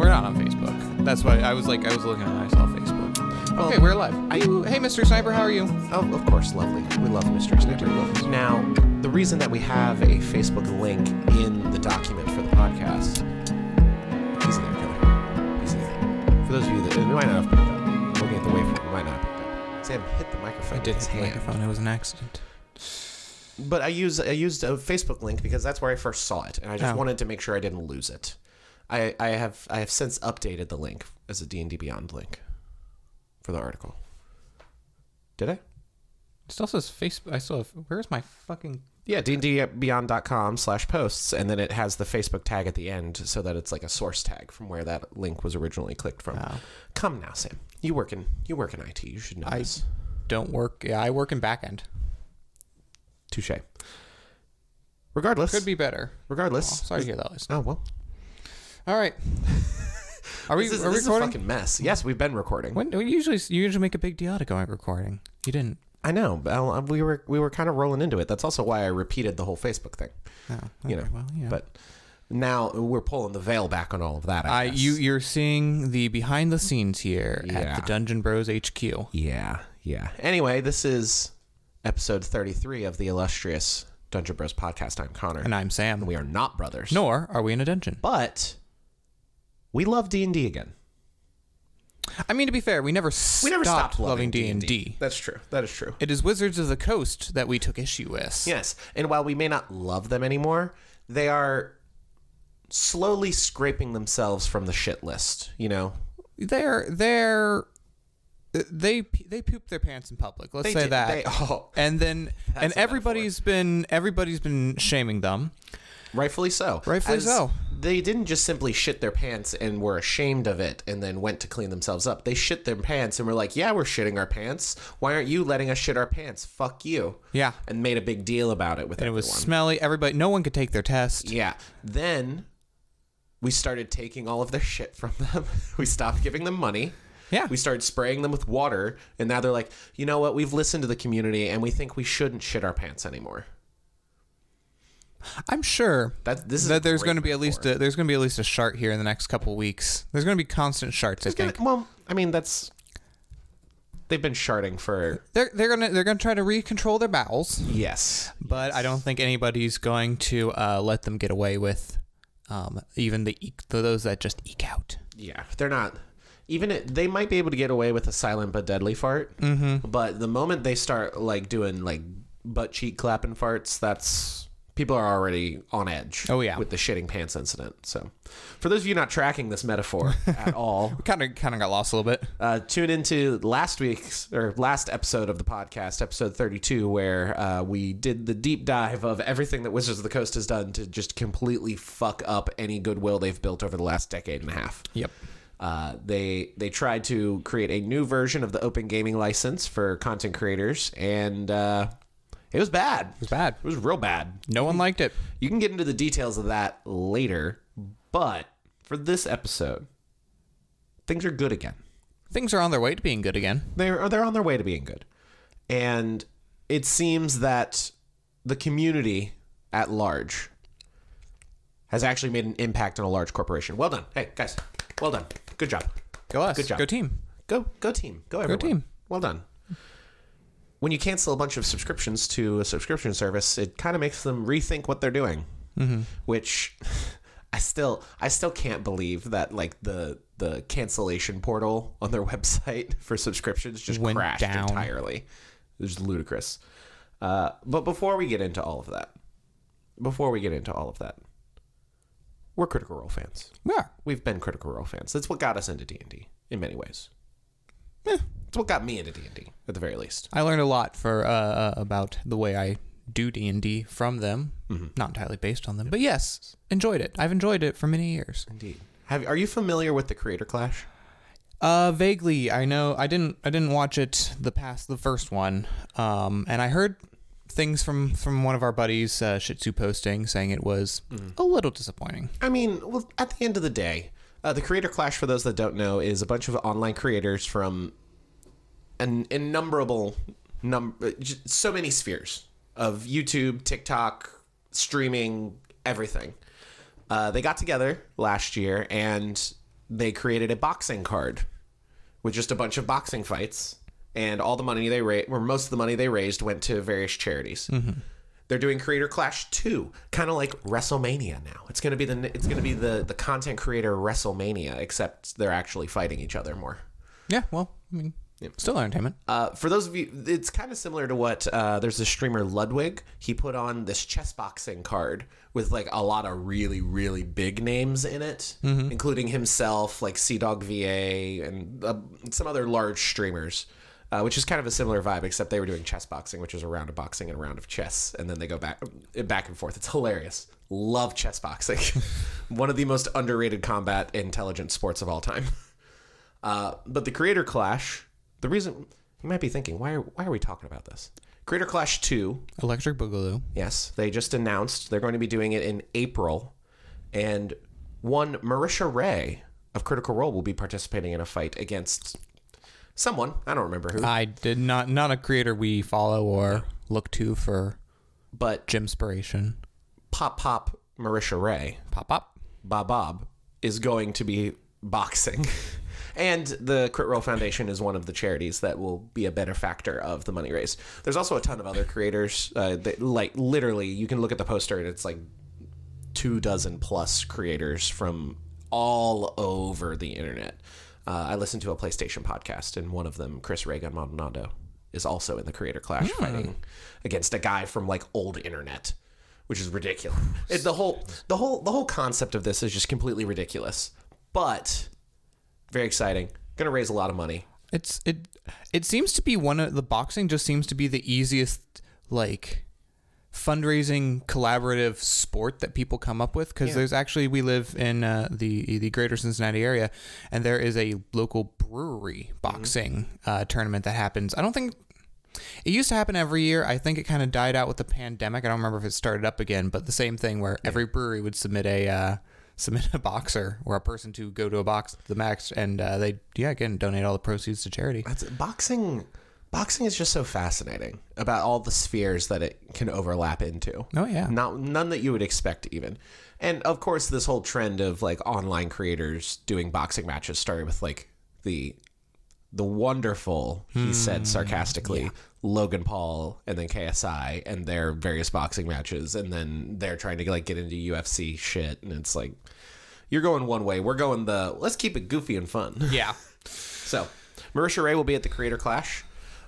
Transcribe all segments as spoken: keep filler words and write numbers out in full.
We're not on Facebook. That's why I was like, I was looking and I saw Facebook. Well, okay, we're live. I, hey, Mister Sniper, how are you? Oh, of course, lovely. We love Mister Sniper. Love now, the reason that we have a Facebook link in the document for the podcast. He's in there, Kelly. He's in there. For those of you that might not have picked up, looking at the waveform, you might not have picked up. Sam hit the microphone. I did hit the microphone. It was an accident. But I used I used a Facebook link because that's where I first saw it, and I just oh. wanted to make sure I didn't lose it. I, I have I have since updated the link as a D and D Beyond link for the article. Did I? It still says Facebook. I still have. Where's my fucking? Yeah, d n d beyond dot com slash posts, and then it has the Facebook tag at the end, so that it's like a source tag from where that link was originally clicked from. Wow. Come now, Sam. You work in you work in I T. You should know I this. Don't work. Yeah, I work in back end. Touche. Regardless, could be better. Regardless, oh, sorry to hear that. List. Oh well. All right. Are we? This is, are we this recording? Is a fucking mess. Yes, we've been recording. When we usually you usually make a big deal out of going recording. You didn't. I know, but I'll, we were we were kind of rolling into it. That's also why I repeated the whole Facebook thing. Oh, okay. You know. Well, yeah. But now we're pulling the veil back on all of that. I, I you you're seeing the behind the scenes here yeah. at the Dungeon Bros H Q. Yeah, yeah. Anyway, this is episode thirty-three of the illustrious Dungeon Bros podcast. I'm Connor. And I'm Sam. And we are not brothers. Nor are we in a dungeon. But we love D and D again. I mean, to be fair, we never, we never stopped, stopped loving D and D. That's true. That is true. It is Wizards of the Coast that we took issue with. Yes. And while we may not love them anymore, they are slowly scraping themselves from the shit list, you know? They're... they're... They they pooped their pants in public. Let's they say did. that. They, oh, and then and everybody's been everybody's been shaming them, rightfully so. Rightfully As so. They didn't just simply shit their pants and were ashamed of it and then went to clean themselves up. They shit their pants and were like, "Yeah, we're shitting our pants. Why aren't you letting us shit our pants? Fuck you." Yeah. And made a big deal about it with and everyone. It was smelly. Everybody, no one could take their test. Yeah. Then we started taking all of their shit from them. We stopped giving them money. Yeah. We started spraying them with water, and now they're like, you know what? We've listened to the community, and we think we shouldn't shit our pants anymore. I'm sure that this is that there's going to be at least a, there's going to be at least a shart here in the next couple weeks. There's going to be constant sharts. I think. Well, I mean, that's they've been sharting for. They're they're gonna they're gonna try to recontrol their bowels. Yes, but yes. I don't think anybody's going to uh, let them get away with um, even the those that just eke out. Yeah, they're not. Even it, they might be able to get away with a silent but deadly fart, mm-hmm. but the moment they start like doing like butt cheek clapping farts, that's people are already on edge. Oh yeah, with the shitting pants incident. So, for those of you not tracking this metaphor at all, we kind of kind of got lost a little bit. Uh, tune into last week's or last episode of the podcast, episode thirty-two, where uh, we did the deep dive of everything that Wizards of the Coast has done to just completely fuck up any goodwill they've built over the last decade and a half. Yep. Uh, they they tried to create a new version of the open gaming license for content creators, and uh, it was bad. It was bad. It was real bad. No one liked it. You can get into the details of that later, but for this episode, things are good again. Things are on their way to being good again. They're, they're on their way to being good. And it seems that the community at large has actually made an impact on a large corporation. Well done. Hey, guys. Well done. Good job. Go us. Good job. Go team. Go go team. Go everyone. Go team. Well done. When you cancel a bunch of subscriptions to a subscription service, it kind of makes them rethink what they're doing. Mm-hmm. Which I still I still can't believe that like the the cancellation portal on their website for subscriptions just Went crashed down. entirely. It was ludicrous. Uh, but before we get into all of that, before we get into all of that. We're Critical Role fans. Yeah. We've been Critical Role fans. That's what got us into D and D in many ways. Yeah. It's what got me into D and D, at the very least. I learned a lot for uh, about the way I do D and D from them. Mm-hmm. Not entirely based on them. But yes, enjoyed it. I've enjoyed it for many years. Indeed. Have, are you familiar with the Creator Clash? Uh, vaguely. I know. I didn't I didn't watch it the past, the first one. Um, and I heard... things from from one of our buddies uh, Shih Tzu posting saying it was mm. a little disappointing. I mean, well, at the end of the day, uh, the Creator Clash, for those that don't know, is a bunch of online creators from an innumerable number, so many spheres of YouTube, TikTok, streaming, everything. Uh, they got together last year and they created a boxing card with just a bunch of boxing fights, and all the money they raised, or most of the money they raised, went to various charities. Mm-hmm. They're doing Creator Clash two, kind of like WrestleMania now. It's gonna be the it's gonna be the the content creator WrestleMania, except they're actually fighting each other more. Yeah, well, I mean, yeah. Still entertainment. Uh, for those of you, it's kind of similar to what uh, there's this streamer Ludwig. He put on this chess boxing card with like a lot of really really big names in it, mm-hmm. including himself, like Seadog V A, and uh, some other large streamers. Uh, which is kind of a similar vibe, except they were doing chess boxing, which is a round of boxing and a round of chess, and then they go back back and forth. It's hilarious. Love chess boxing. One of the most underrated combat intelligent sports of all time. Uh, but the Creator Clash, the reason you might be thinking, why are, why are we talking about this? Creator Clash two. Electric Boogaloo. Yes. They just announced they're going to be doing it in April, and one Marisha Ray of Critical Role will be participating in a fight against... someone. I don't remember who. I did not. Not a creator we follow or yeah. look to for but Gymspiration. Pop Pop Marisha Ray. Pop Pop. Bob Bob is going to be boxing. And the Crit Roll Foundation is one of the charities that will be a benefactor of the money raised. There's also a ton of other creators. Uh, that, like, literally, you can look at the poster and it's like two dozen plus creators from all over the internet. Uh, I listened to a PlayStation podcast, and one of them, Chris Reagan Maldonado, is also in the Creator Clash mm. fighting against a guy from like old internet, which is ridiculous. It, the whole, the whole, the whole concept of this is just completely ridiculous, but very exciting. Going to raise a lot of money. It's it. It seems to be one of the boxing just seems to be the easiest like fundraising collaborative sport that people come up with, because yeah. there's actually, we live in uh, the the greater Cincinnati area, and there is a local brewery boxing mm-hmm. uh, tournament that happens. I don't think it used to happen every year. I think it kind of died out with the pandemic. I don't remember if it started up again, but the same thing where yeah. every brewery would submit a uh, submit a boxer or a person to go to a box the max, and uh, they yeah again donate all the proceeds to charity. That's boxing. Boxing is just so fascinating about all the spheres that it can overlap into. Oh, yeah. Not, none that you would expect even. And, of course, this whole trend of, like, online creators doing boxing matches started with, like, the the wonderful, mm, he said sarcastically, yeah. Logan Paul and then K S I and their various boxing matches. And then they're trying to, like, get into U F C shit. And it's like, you're going one way. We're going the, let's keep it goofy and fun. Yeah. So, Marisha Ray will be at the Creator Clash.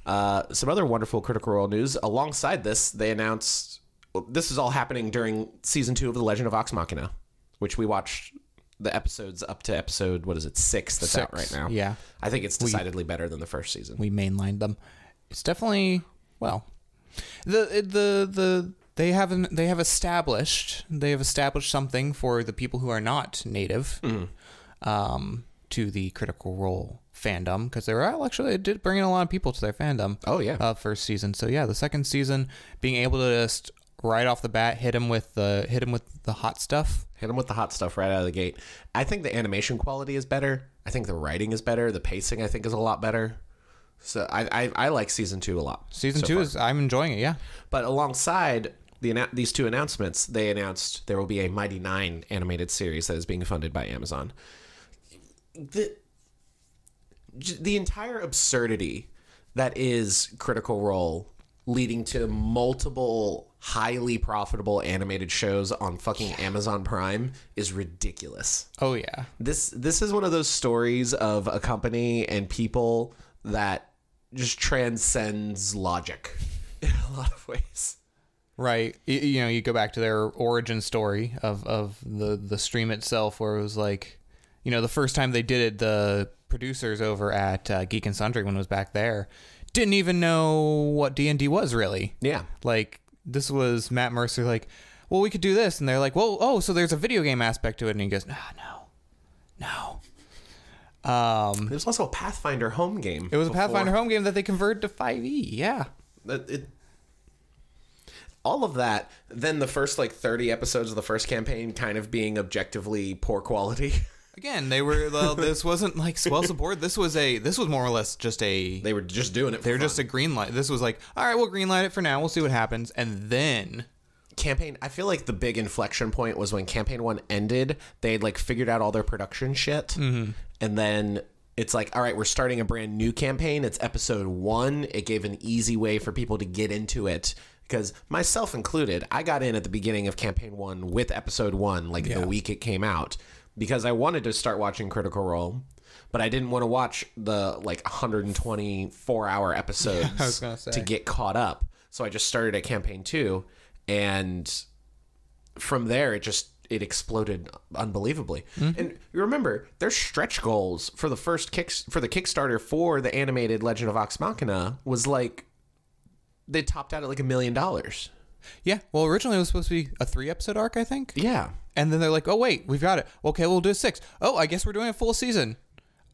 Uh, some other wonderful Critical Role news. Alongside this, they announced... Well, this is all happening during Season two of The Legend of Vox Machina, which we watched the episodes up to episode, what is it, six that's six, out right now. Yeah. I think it's decidedly we, better than the first season. We mainlined them. It's definitely... Well... The... the, the They haven't. They have established... They have established something for the people who are not native mm. um, to the Critical Role fandom, because they were actually, it did bring in a lot of people to their fandom. Oh yeah, uh, first season. So yeah, the second season being able to just right off the bat hit him with the hit him with the hot stuff. Hit him with the hot stuff right out of the gate. I think the animation quality is better. I think the writing is better. The pacing I think is a lot better. So I I, I like season two a lot. Season so two far. is I'm enjoying it. Yeah, but alongside the these two announcements, they announced there will be a Mighty Nein animated series that is being funded by Amazon. The The entire absurdity that is Critical Role leading to multiple highly profitable animated shows on fucking Amazon Prime is ridiculous. Oh, yeah. This this is one of those stories of a company and people that just transcends logic in a lot of ways. Right. You, you know, you go back to their origin story of, of the, the stream itself, where it was like, you know, the first time they did it, the producers over at uh, Geek and Sundry, when it was back there, didn't even know what D and D was, really. Yeah. Like, this was Matt Mercer, like, well, we could do this. And they're like, well, oh, so there's a video game aspect to it. And he goes, no, no, no. Um, There's also a Pathfinder home game. It was before. a Pathfinder home game that they converted to five E. Yeah. It, it, all of that. Then the first, like, thirty episodes of the first campaign kind of being objectively poor quality. Again, they were. Well, this wasn't like swell support. This was a. This was more or less just a. They were just doing it. For they were fun. just a green light. This was like, all right, we'll green light it for now. We'll see what happens, and then campaign, I feel like the big inflection point was when campaign one ended. They had like figured out all their production shit. Mm-hmm. And then it's like, all right, we're starting a brand new campaign. It's episode one. It gave an easy way for people to get into it. Because myself included, I got in at the beginning of campaign one with episode one, like yeah. the week it came out, because I wanted to start watching Critical Role, but I didn't want to watch the like one hundred twenty-four hour episodes yeah, I was gonna say. to get caught up. So I just started at campaign two, and from there it just it exploded unbelievably. Mm-hmm. And you remember, there's stretch goals for the first kick for the Kickstarter for the animated Legend of Vox Machina was like. They topped out at like a million dollars. Yeah. Well, originally it was supposed to be a three episode arc, I think. Yeah. And then they're like, oh, wait, we've got it. Okay, we'll do a six. Oh, I guess we're doing a full season.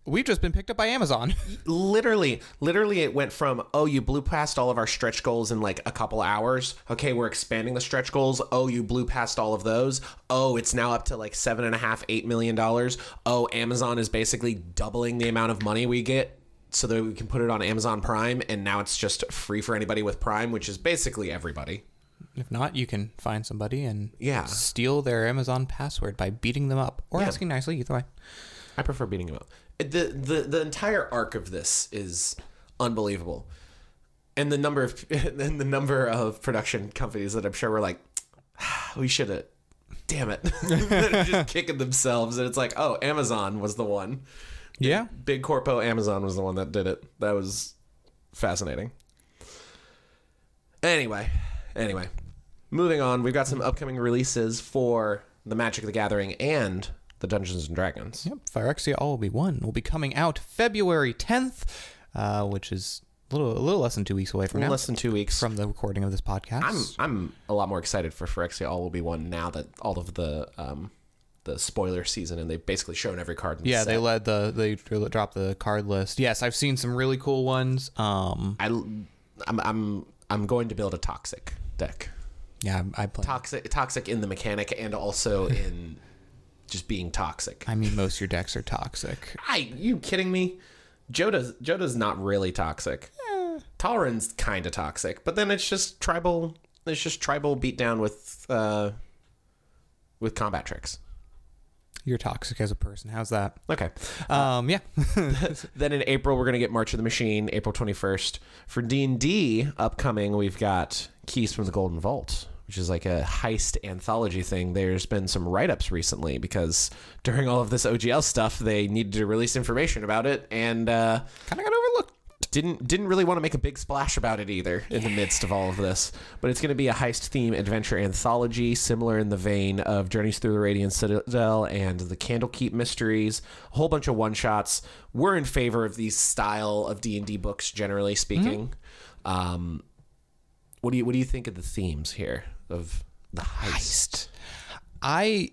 We've just been picked up by Amazon. Literally, literally it went from, oh, you blew past all of our stretch goals in like a couple hours. Okay, we're expanding the stretch goals. Oh, you blew past all of those. Oh, it's now up to like seven and a half, eight million dollars. Oh, Amazon is basically doubling the amount of money we get. So that we can put it on Amazon Prime, and now it's just free for anybody with Prime, which is basically everybody. If not, you can find somebody and yeah. steal their Amazon password by beating them up or yeah. asking nicely. Either way, I prefer beating them up. The, the the entire arc of this is unbelievable, and the number of and the number of production companies that I'm sure were like, ah, we should have, damn it, they're just kicking themselves, and it's like, oh, Amazon was the one. Yeah. Big Corpo Amazon was the one that did it. That was fascinating. Anyway, anyway, moving on. We've got some upcoming releases for the Magic: The Gathering and the Dungeons and Dragons. Yep. Phyrexia All Will Be One will be coming out February tenth, uh, which is a little, a little less than two weeks away from now. Less than two weeks. From the recording of this podcast. I'm, I'm a lot more excited for Phyrexia All Will Be One now that all of the... Um, the spoiler season, and they've basically shown every card in the yeah set. they led the they dropped the card list. Yes, I've seen some really cool ones. um I I'm I'm, I'm going to build a toxic deck. Yeah, I play toxic toxic in the mechanic and also in just being toxic. I mean, most of your decks are toxic. I you kidding me? Joda's Joda's not really toxic. eh. Talran's kind of toxic, but then it's just tribal it's just tribal beatdown with uh with combat tricks. You're toxic as a person. How's that? Okay. Um, yeah. Then in April, we're going to get March of the Machine, April twenty-first. For D and D upcoming, we've got Keys from the Golden Vault, which is like a heist anthology thing. There's been some write-ups recently because during all of this O G L stuff, they needed to release information about it and uh, kind of got overlooked. Didn't didn't really want to make a big splash about it either in yeah. the midst of all of this. But it's going to be a heist theme adventure anthology, similar in the vein of Journeys Through the Radiant Citadel and the Candlekeep Mysteries. A whole bunch of one shots. We're in favor of these style of D and D books, generally speaking. Mm-hmm. Um, what do you what do you think of the themes here of the heist? heist? I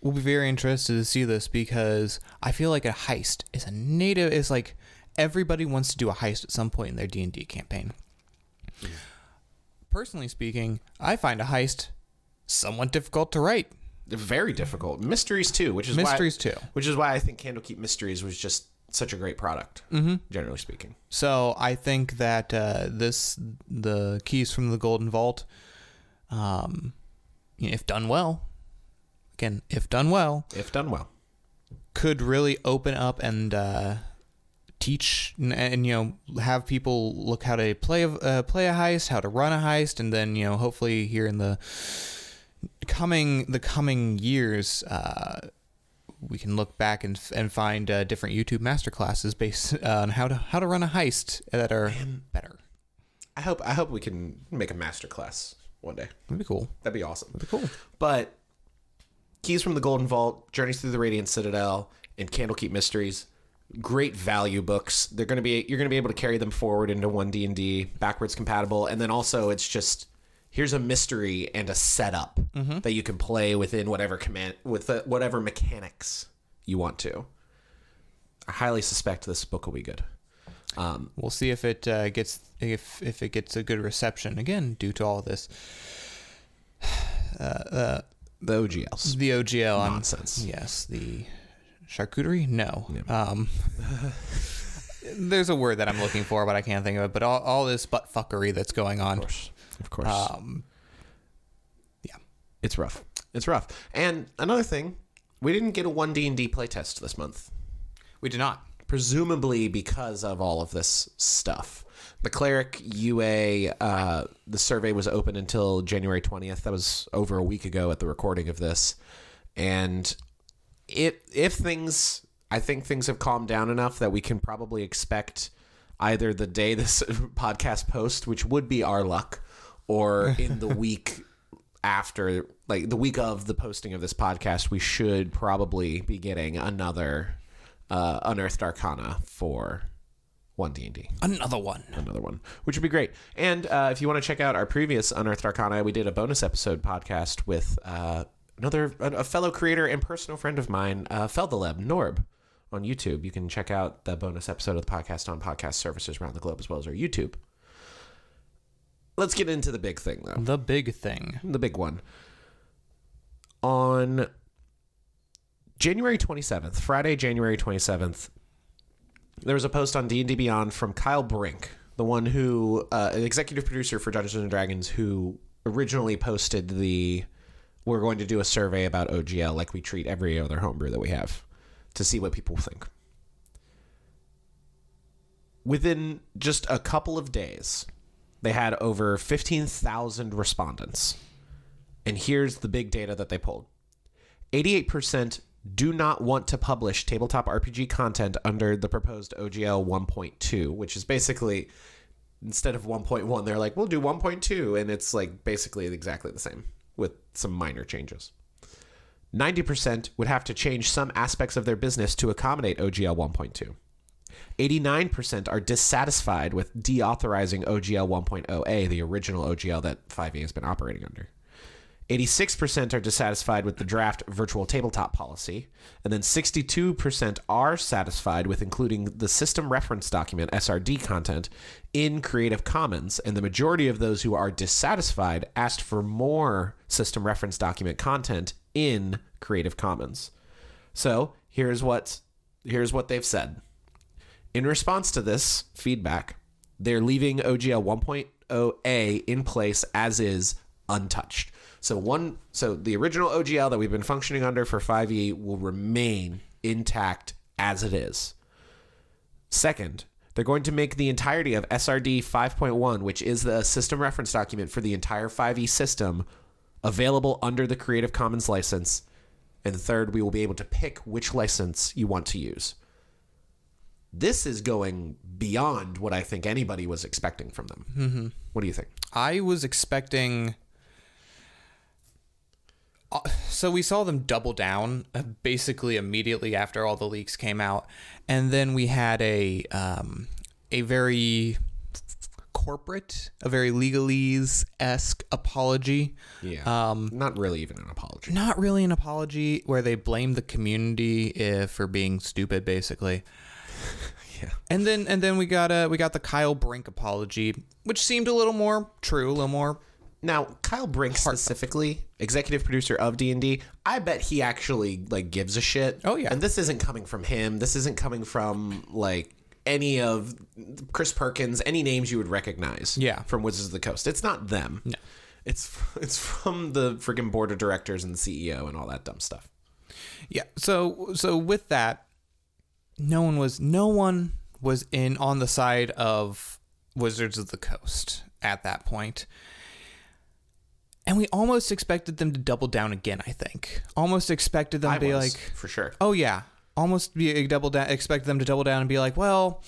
will be very interested to see this because I feel like a heist is a native is like. Everybody wants to do a heist at some point in their D and D campaign. Mm. Personally speaking, I find a heist somewhat difficult to write. Very difficult. Mysteries too, which is Mysteries why, too. Which is why I think Candlekeep Mysteries was just such a great product, mm-hmm. generally speaking. So I think that uh, this, the Keys from the Golden Vault, um, if done well, again, if done well, if done well, could really open up and. Uh, teach and, and you know have people look how to play uh, play a heist, how to run a heist, and then you know hopefully here in the coming the coming years uh, we can look back and and find uh, different YouTube masterclasses based on how to how to run a heist that are Man. better. I hope I hope we can make a masterclass one day. That'd be cool. That'd be awesome. That'd be cool. But Keys from the Golden Vault, Journeys Through the Radiant Citadel, and Candlekeep Mysteries. Great value books. They're going to be you're going to be able to carry them forward into One D and D, backwards compatible, and then also it's just here's a mystery and a setup mm-hmm. that you can play within whatever command with uh, whatever mechanics you want to. I highly suspect this book will be good. Um, we'll see if it uh, gets if if it gets a good reception again due to all this. Uh, uh, the O G Ls, the O G L nonsense. Um, yes, the. Charcuterie? No. no. Um, there's a word that I'm looking for, but I can't think of it. But all, all this butt fuckery that's going on. Of course. Of course. Um, It's rough. It's rough. And another thing, we didn't get a One D and D playtest this month. We did not. Presumably because of all of this stuff. The Cleric U A, uh, the survey was open until January twentieth. That was over a week ago at the recording of this. And it, if things, I think things have calmed down enough that we can probably expect either the day this podcast posts, which would be our luck, or in the week after, like the week of the posting of this podcast, we should probably be getting another uh, Unearthed Arcana for One D and D. Another one. Another one, which would be great. And uh, if you want to check out our previous Unearthed Arcana, we did a bonus episode podcast with uh, another a fellow creator and personal friend of mine, uh, Feldaleb Norb, on YouTube. You can check out the bonus episode of the podcast on podcast services around the globe as well as our YouTube. Let's get into the big thing, though. The big thing. The big one. On January twenty-seventh, Friday, January twenty-seventh, there was a post on D and D Beyond from Kyle Brink, the one who, uh, an executive producer for Dungeons and Dragons, who originally posted the, we're going to do a survey about O G L like we treat every other homebrew that we have to see what people think. Within just a couple of days, they had over fifteen thousand respondents. And here's the big data that they pulled. eighty-eight percent do not want to publish tabletop R P G content under the proposed O G L one point two, which is basically, instead of one point one, they're like, we'll do one point two. And it's like basically exactly the same with some minor changes. ninety percent would have to change some aspects of their business to accommodate O G L one point two. eighty-nine percent are dissatisfied with deauthorizing O G L one point oh A, the original O G L that five E has been operating under. eighty-six percent are dissatisfied with the draft virtual tabletop policy, and then sixty-two percent are satisfied with including the system reference document, S R D content, in Creative Commons, and the majority of those who are dissatisfied asked for more system reference document content in Creative Commons. So here's what, here's what they've said. In response to this feedback, they're leaving O G L one point oh A in place as is, untouched. So one, so the original O G L that we've been functioning under for five E will remain intact as it is. Second, they're going to make the entirety of S R D five point one, which is the system reference document for the entire five E system, available under the Creative Commons license. And third, we will be able to pick which license you want to use. This is going beyond what I think anybody was expecting from them. Mm-hmm. What do you think? I was expecting... So we saw them double down basically immediately after all the leaks came out. And then we had a um, a very corporate, a very legalese-esque apology. Yeah, um, not really even an apology. Not really an apology where they blame the community uh, for being stupid, basically. Yeah. And then and then we got a we got the Kyle Brink apology, which seemed a little more true, a little more. Now, Kyle Brink specifically, executive producer of D and D, I bet he actually like gives a shit. Oh yeah. And this isn't coming from him. This isn't coming from like any of Chris Perkins, any names you would recognize. Yeah. From Wizards of the Coast. It's not them. No. It's it's from the freaking board of directors and the C E O and all that dumb stuff. Yeah. So so with that, no one was no one was in on the side of Wizards of the Coast at that point. And we almost expected them to double down again, I think. Almost expected them to be like... for sure. Oh, yeah. Almost be double down, expect them to double down and be like, well,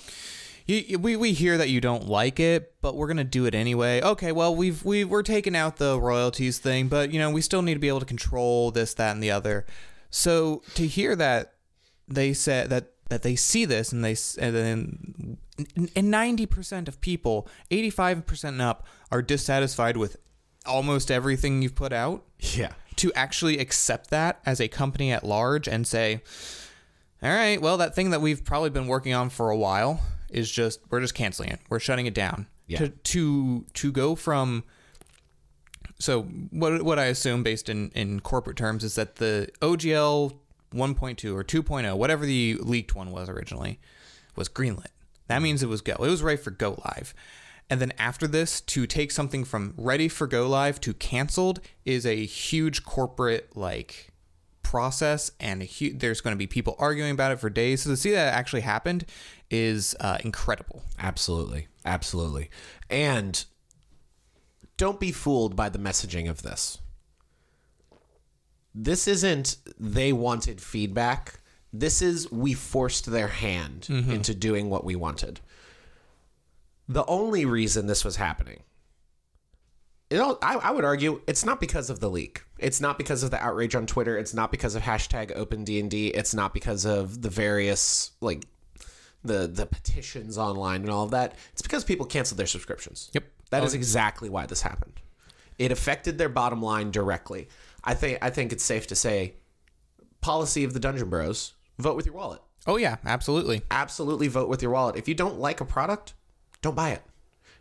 you, you, we, we hear that you don't like it, but we're going to do it anyway. Okay, well, we've, we, we're taking out the royalties thing, but, you know, we still need to be able to control this, that, and the other. So to hear that they said that, that they see this and they and then and ninety percent of people, eighty-five percent and up, are dissatisfied with almost everything you've put out. Yeah. To actually accept that as a company at large and say, all right, well, that thing that we've probably been working on for a while is just, we're just canceling it. We're shutting it down. Yeah. To, to, to go from, so what, what I assume based in, in corporate terms is that the O G L one point two or two point oh, whatever the leaked one was originally, was greenlit. That means it was go. It was ready for go live. And then after this, to take something from ready for go live to canceled is a huge corporate like process, and a huge, there's going to be people arguing about it for days. So to see that actually happened is uh, incredible. Absolutely. Absolutely. And don't be fooled by the messaging of this. This isn't they wanted feedback. This is we forced their hand mm-hmm. into doing what we wanted. The only reason this was happening, it all, I, I would argue, it's not because of the leak. It's not because of the outrage on Twitter. It's not because of hashtag Open D and D. It's not because of the various, like, the, the petitions online and all of that. It's because people canceled their subscriptions. Yep. That oh, is exactly why this happened. It affected their bottom line directly. I think I think it's safe to say, policy of the Dungeon Bros, vote with your wallet. Oh, yeah, absolutely. Absolutely vote with your wallet. If you don't like a product, don't buy it.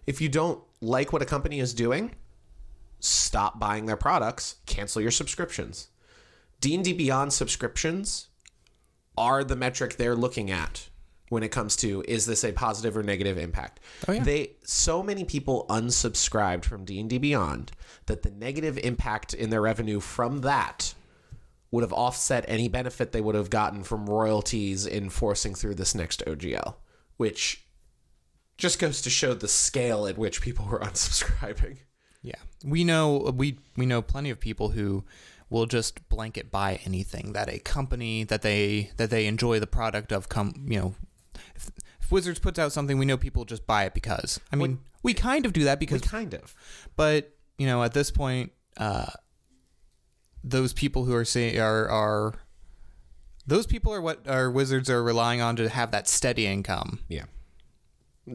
If you don't like what a company is doing, stop buying their products. Cancel your subscriptions. D and D Beyond subscriptions are the metric they're looking at when it comes to, is this a positive or negative impact? Oh, yeah. They so many people unsubscribed from D and D Beyond that the negative impact in their revenue from that would have offset any benefit they would have gotten from royalties in forcing through this next O G L, which just goes to show the scale at which people were unsubscribing. Yeah, we know we we know plenty of people who will just blanket buy anything that a company that they that they enjoy the product of. Come, you know, if, if Wizards puts out something, we know people just buy it because. I mean, we, we kind of do that because we kind of. But you know, at this point, uh, those people who are saying are are those people are what our Wizards are relying on to have that steady income. Yeah.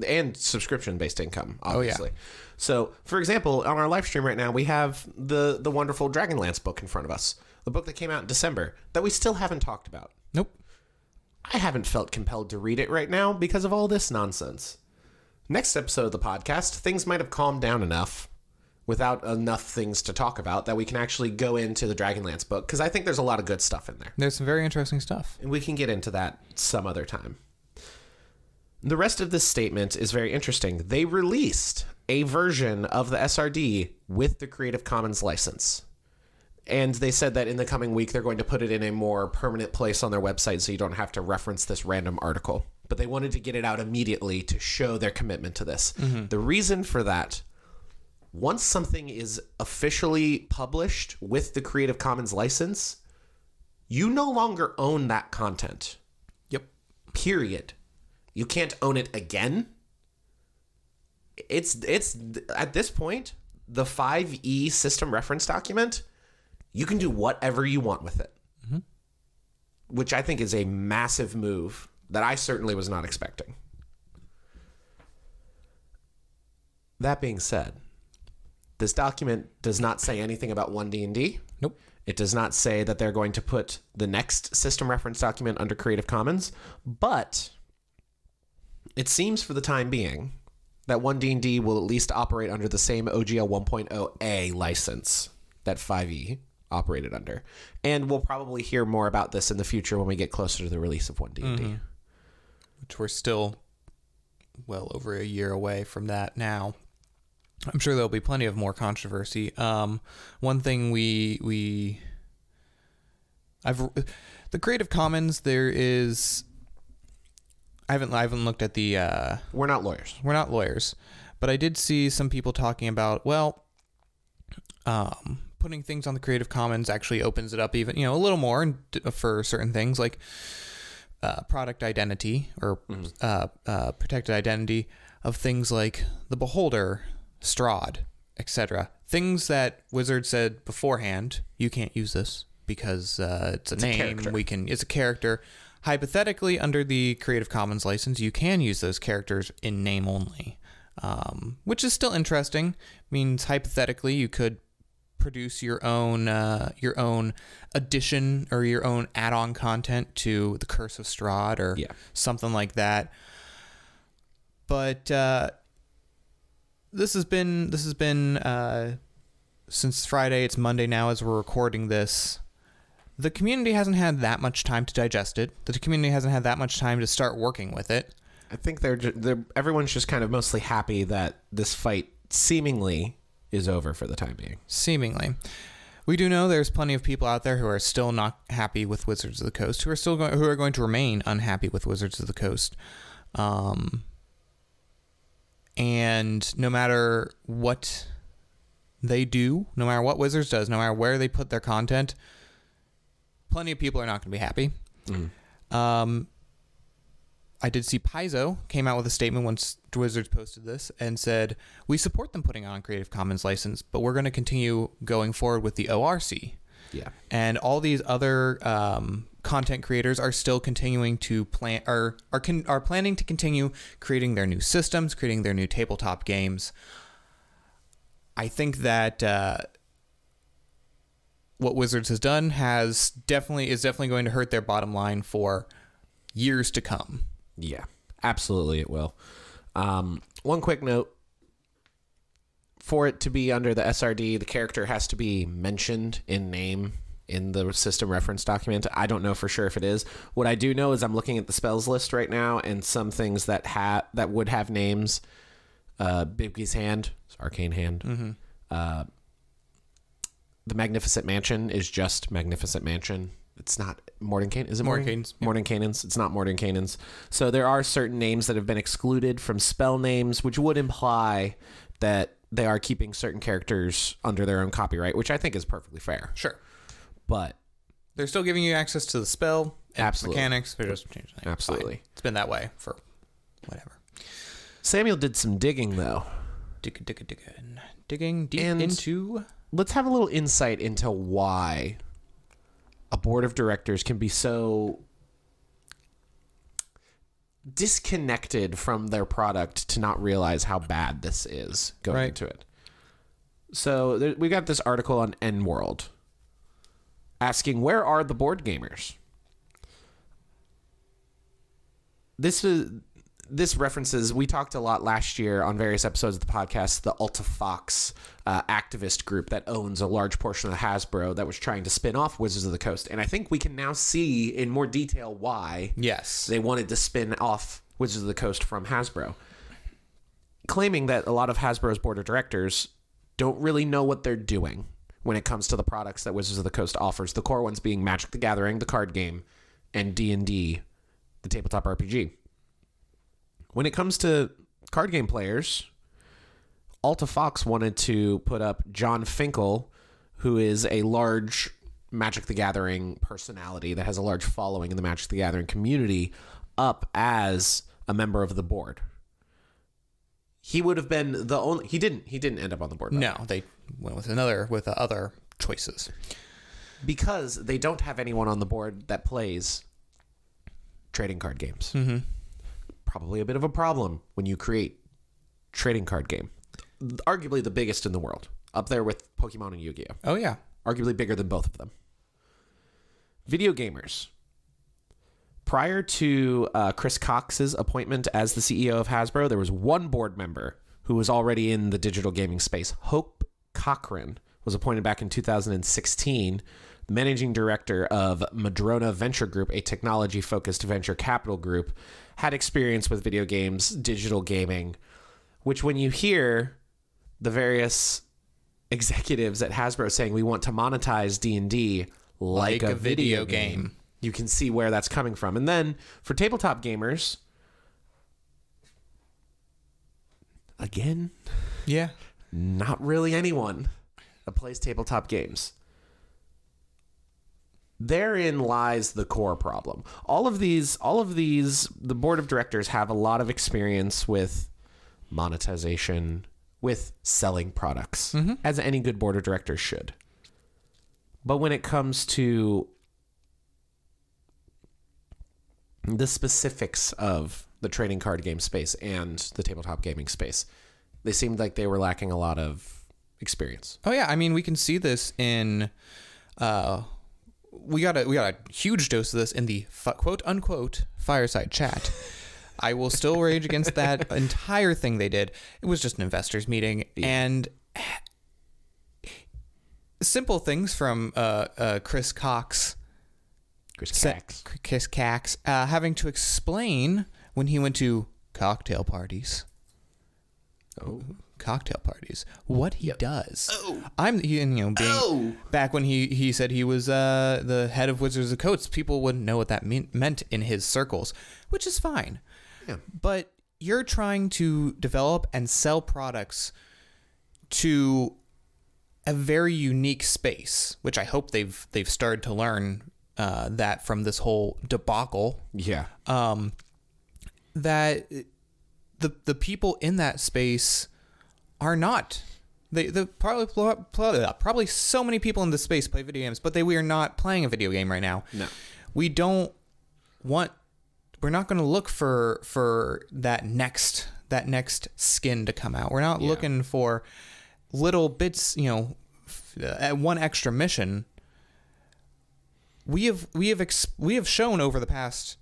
And subscription-based income, obviously. Oh, yeah. So, for example, on our live stream right now, we have the the wonderful Dragonlance book in front of us, the book that came out in December that we still haven't talked about. Nope. I haven't felt compelled to read it right now because of all this nonsense. Next episode of the podcast, things might have calmed down enough without enough things to talk about that we can actually go into the Dragonlance book, because I think there's a lot of good stuff in there. There's some very interesting stuff. And we can get into that some other time. The rest of this statement is very interesting. They released a version of the S R D with the Creative Commons license. And they said that in the coming week, they're going to put it in a more permanent place on their website so you don't have to reference this random article. But they wanted to get it out immediately to show their commitment to this. Mm-hmm. The reason for that, once something is officially published with the Creative Commons license, you no longer own that content. Yep. Period. You can't own it again. It's it's at this point, the five E system reference document, you can do whatever you want with it, mm-hmm. which I think is a massive move that I certainly was not expecting. That being said, this document does not say anything about One D and D. Nope. It does not say that they're going to put the next system reference document under Creative Commons, but it seems for the time being that One D and D will at least operate under the same O G L one point oh A license that five E operated under. And we'll probably hear more about this in the future when we get closer to the release of One D and D. Mm-hmm. Which we're still well over a year away from that now. I'm sure there'll be plenty of more controversy. Um, one thing we... we I've the Creative Commons, there is... I haven't, I haven't looked at the... Uh, we're not lawyers. We're not lawyers. But I did see some people talking about, well, um, putting things on the Creative Commons actually opens it up even, you know, a little more in, for certain things like uh, product identity or mm. uh, uh, protected identity of things like the Beholder, Strahd, et cetera. Things that Wizard said beforehand, you can't use this because uh, it's a it's name. A we can. It's a character. Hypothetically, under the Creative Commons license, you can use those characters in name only, um, which is still interesting. Means hypothetically, you could produce your own uh, your own addition or your own add-on content to the Curse of Strahd or yeah. something like that. But uh, this has been this has been uh, since Friday. It's Monday now as we're recording this. The community hasn't had that much time to digest it. The community hasn't had that much time to start working with it. I think they're, they're everyone's just kind of mostly happy that this fight seemingly is over for the time being. Seemingly. We do know there's plenty of people out there who are still not happy with Wizards of the Coast, who are still going, who are going to remain unhappy with Wizards of the Coast. Um, and no matter what they do, no matter what Wizards does, no matter where they put their content, plenty of people are not going to be happy. Mm. Um, I did see Paizo came out with a statement once Wizards posted this and said, we support them putting on a Creative Commons license, but we're going to continue going forward with the O R C. Yeah. And all these other um, content creators are still continuing to plan, are, are, con are planning to continue creating their new systems, creating their new tabletop games. I think that uh, what Wizards has done has definitely is definitely going to hurt their bottom line for years to come. Yeah, absolutely it will. Um, one quick note. For it to be under the S R D, the character has to be mentioned in name in the system reference document. I don't know for sure if it is. What I do know is I'm looking at the spells list right now, and some things that, ha that would have names. Uh, Bibke's Hand, it's Arcane Hand. Mm-hmm. uh, the Magnificent Mansion is just Magnificent Mansion. It's not Mordenkainen. Is it Mordenkainen's? Mordenkainen's. It's not Mordenkainen's. So there are certain names that have been excluded from spell names, which would imply that they are keeping certain characters under their own copyright, which I think is perfectly fair. Sure. But they're still giving you access to the spell and absolutely. Mechanics. They're just changing the name. Absolutely. Fine. It's been that way for whatever. Samuel did some digging, though. Dig, dig, dig, digging deep and into... Let's have a little insight into why a board of directors can be so disconnected from their product to not realize how bad this is going right. into it. So there, we got this article on N World asking, where are the board gamers? This is... This references, we talked a lot last year on various episodes of the podcast, the Alta Fox uh, activist group that owns a large portion of Hasbro that was trying to spin off Wizards of the Coast. And I think we can now see in more detail why yes. they wanted to spin off Wizards of the Coast from Hasbro. Claiming that a lot of Hasbro's board of directors don't really know what they're doing when it comes to the products that Wizards of the Coast offers. The core ones being Magic: The Gathering, the card game, and D and D, the tabletop R P G. When it comes to card game players, Alta Fox wanted to put up John Finkel, who is a large Magic the Gathering personality that has a large following in the Magic the Gathering community, up as a member of the board. He would have been the only... He didn't. He didn't end up on the board. No, that. They went with another with the other choices. Because they don't have anyone on the board that plays trading card games. Mm-hmm. Probably a bit of a problem when you create trading card game, arguably the biggest in the world, up there with Pokemon and Yu-Gi-Oh. Oh yeah, arguably bigger than both of them. Video gamers. Prior to uh, Chris Cox's appointment as the C E O of Hasbro, there was one board member who was already in the digital gaming space. Hope Cochran was appointed back in two thousand sixteen. Managing director of Madrona Venture Group, a technology-focused venture capital group, had experience with video games, digital gaming, which when you hear the various executives at Hasbro saying, we want to monetize D and D like, like a, a video, video game, game, you can see where that's coming from. And then for tabletop gamers, again, yeah, not really anyone that plays tabletop games. Therein lies the core problem. All of these, all of these, the board of directors have a lot of experience with monetization, with selling products, mm-hmm. as any good board of directors should. But when it comes to the specifics of the trading card game space and the tabletop gaming space, they seemed like they were lacking a lot of experience. Oh yeah, I mean, we can see this in... Uh... We got a we got a huge dose of this in the quote unquote fireside chat. I will still rage against that entire thing they did. It was just an investors meeting, yeah. and simple things from uh, uh, Chris Cox, Chris Cox, Chris Cox, uh, having to explain when he went to cocktail parties. Oh. Cocktail parties. What he yep. does. Oh. I'm you know being oh. back when he he said he was uh the head of Wizards of the Coast, people wouldn't know what that mean, meant in his circles, which is fine. Yeah. But you're trying to develop and sell products to a very unique space, which I hope they've they've started to learn uh that from this whole debacle. Yeah. Um that the the people in that space are not they the probably probably so many people in this space play video games, but they we are not playing a video game right now. No, we don't want. We're not going to look for for that next that next skin to come out. We're not yeah. looking for little bits. You know, at one extra mission. We have we have exp we have shown over the past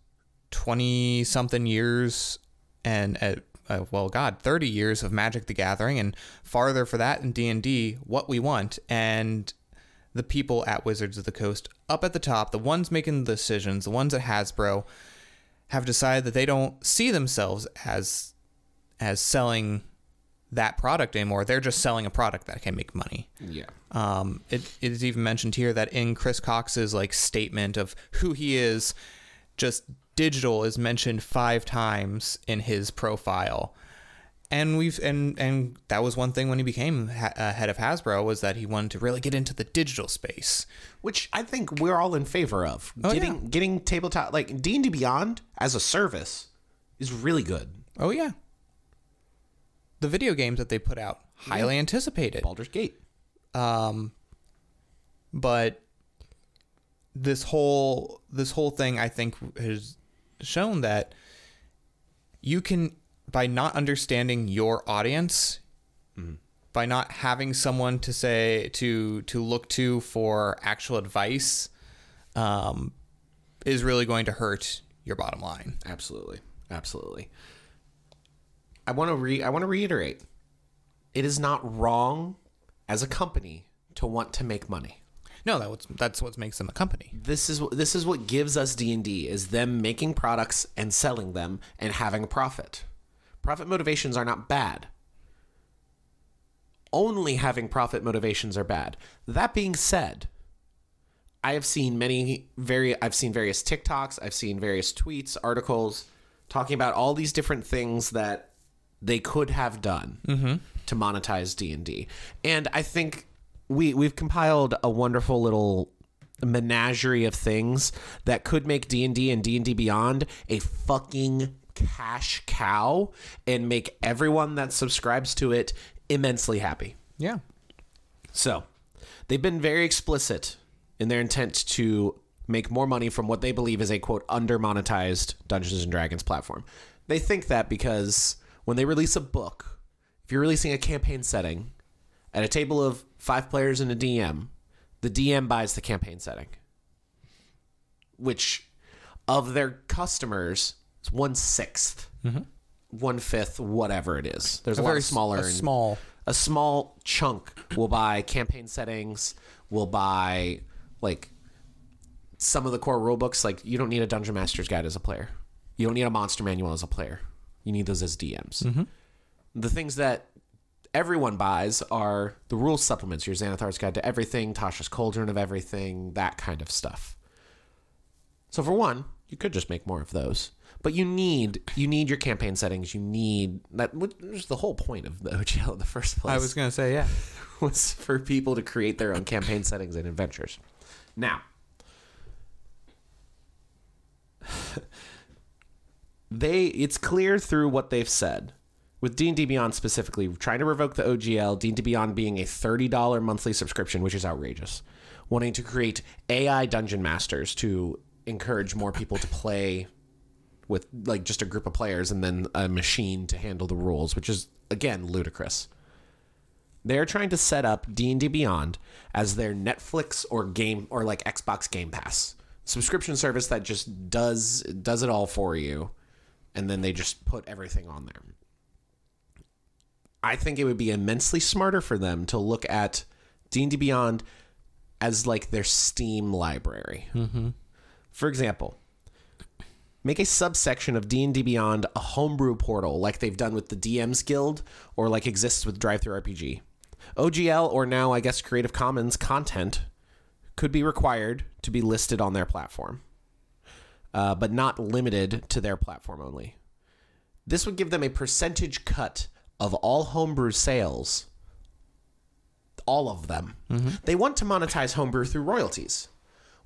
twenty something years and at. Uh, well, God, thirty years of Magic: The Gathering, and farther for that in D and D, what we want, and the people at Wizards of the Coast, up at the top, the ones making the decisions, the ones at Hasbro, have decided that they don't see themselves as as selling that product anymore. They're just selling a product that can make money. Yeah. Um. It it is even mentioned here that in Chris Cox's like statement of who he is, just. Digital is mentioned five times in his profile, and we've and and that was one thing when he became ha uh, head of Hasbro, was that he wanted to really get into the digital space, which I think we're all in favor of. Oh, getting yeah. getting tabletop like D and D Beyond as a service is really good. Oh yeah, the video games that they put out highly yeah. anticipated. Baldur's Gate, um, but this whole this whole thing I think has shown that you can, by not understanding your audience, mm-hmm. by not having someone to say to to look to for actual advice, um, is really going to hurt your bottom line. Absolutely, absolutely. I want to re I want to reiterate, it is not wrong as a company to want to make money. No, that was, that's what makes them a company. This is this is what gives us D and D, is them making products and selling them and having a profit. Profit motivations are not bad. Only having profit motivations are bad. That being said, I have seen many very I've seen various TikToks, I've seen various tweets, articles talking about all these different things that they could have done mm-hmm. to monetize D and D. And I think We, we've compiled a wonderful little menagerie of things that could make D and D and D and D Beyond a fucking cash cow and make everyone that subscribes to it immensely happy. Yeah. So they've been very explicit in their intent to make more money from what they believe is a, quote, under-monetized Dungeons and Dragons platform. They think that because when they release a book, if you're releasing a campaign setting at a table of five players and a D M, the D M buys the campaign setting, which of their customers is one sixth, mm-hmm. one fifth, whatever it is. There's a, a lot smaller, a small, a small chunk will buy campaign settings, will buy like some of the core rule books. Like you don't need a Dungeon Master's Guide as a player. You don't need a Monster Manual as a player. You need those as D Ms. Mm-hmm. The things that everyone buys are the rule supplements, your Xanathar's Guide to Everything, Tasha's Cauldron of Everything, that kind of stuff. So for one, you could just make more of those, but you need you need your campaign settings. You need that, which is the whole point of the O G L in the first place. I was going to say, yeah, was for people to create their own campaign settings and adventures. Now, they it's clear through what they've said. With D and D Beyond specifically, trying to revoke the O G L, D and D Beyond being a thirty dollar monthly subscription, which is outrageous, wanting to create A I dungeon masters to encourage more people to play with like just a group of players and then a machine to handle the rules, which is, again, ludicrous. They're trying to set up D and D Beyond as their Netflix or game or like Xbox Game Pass subscription service that just does does it all for you, and then they just put everything on there. I think it would be immensely smarter for them to look at D and D Beyond as like their Steam library. Mm-hmm. For example, make a subsection of D and D Beyond a homebrew portal like they've done with the D Ms Guild or like exists with Drive-Thru R P G. O G L, or now I guess Creative Commons, content could be required to be listed on their platform, uh, but not limited to their platform only. This would give them a percentage cut of all homebrew sales, all of them. Mm-hmm. They want to monetize homebrew through royalties.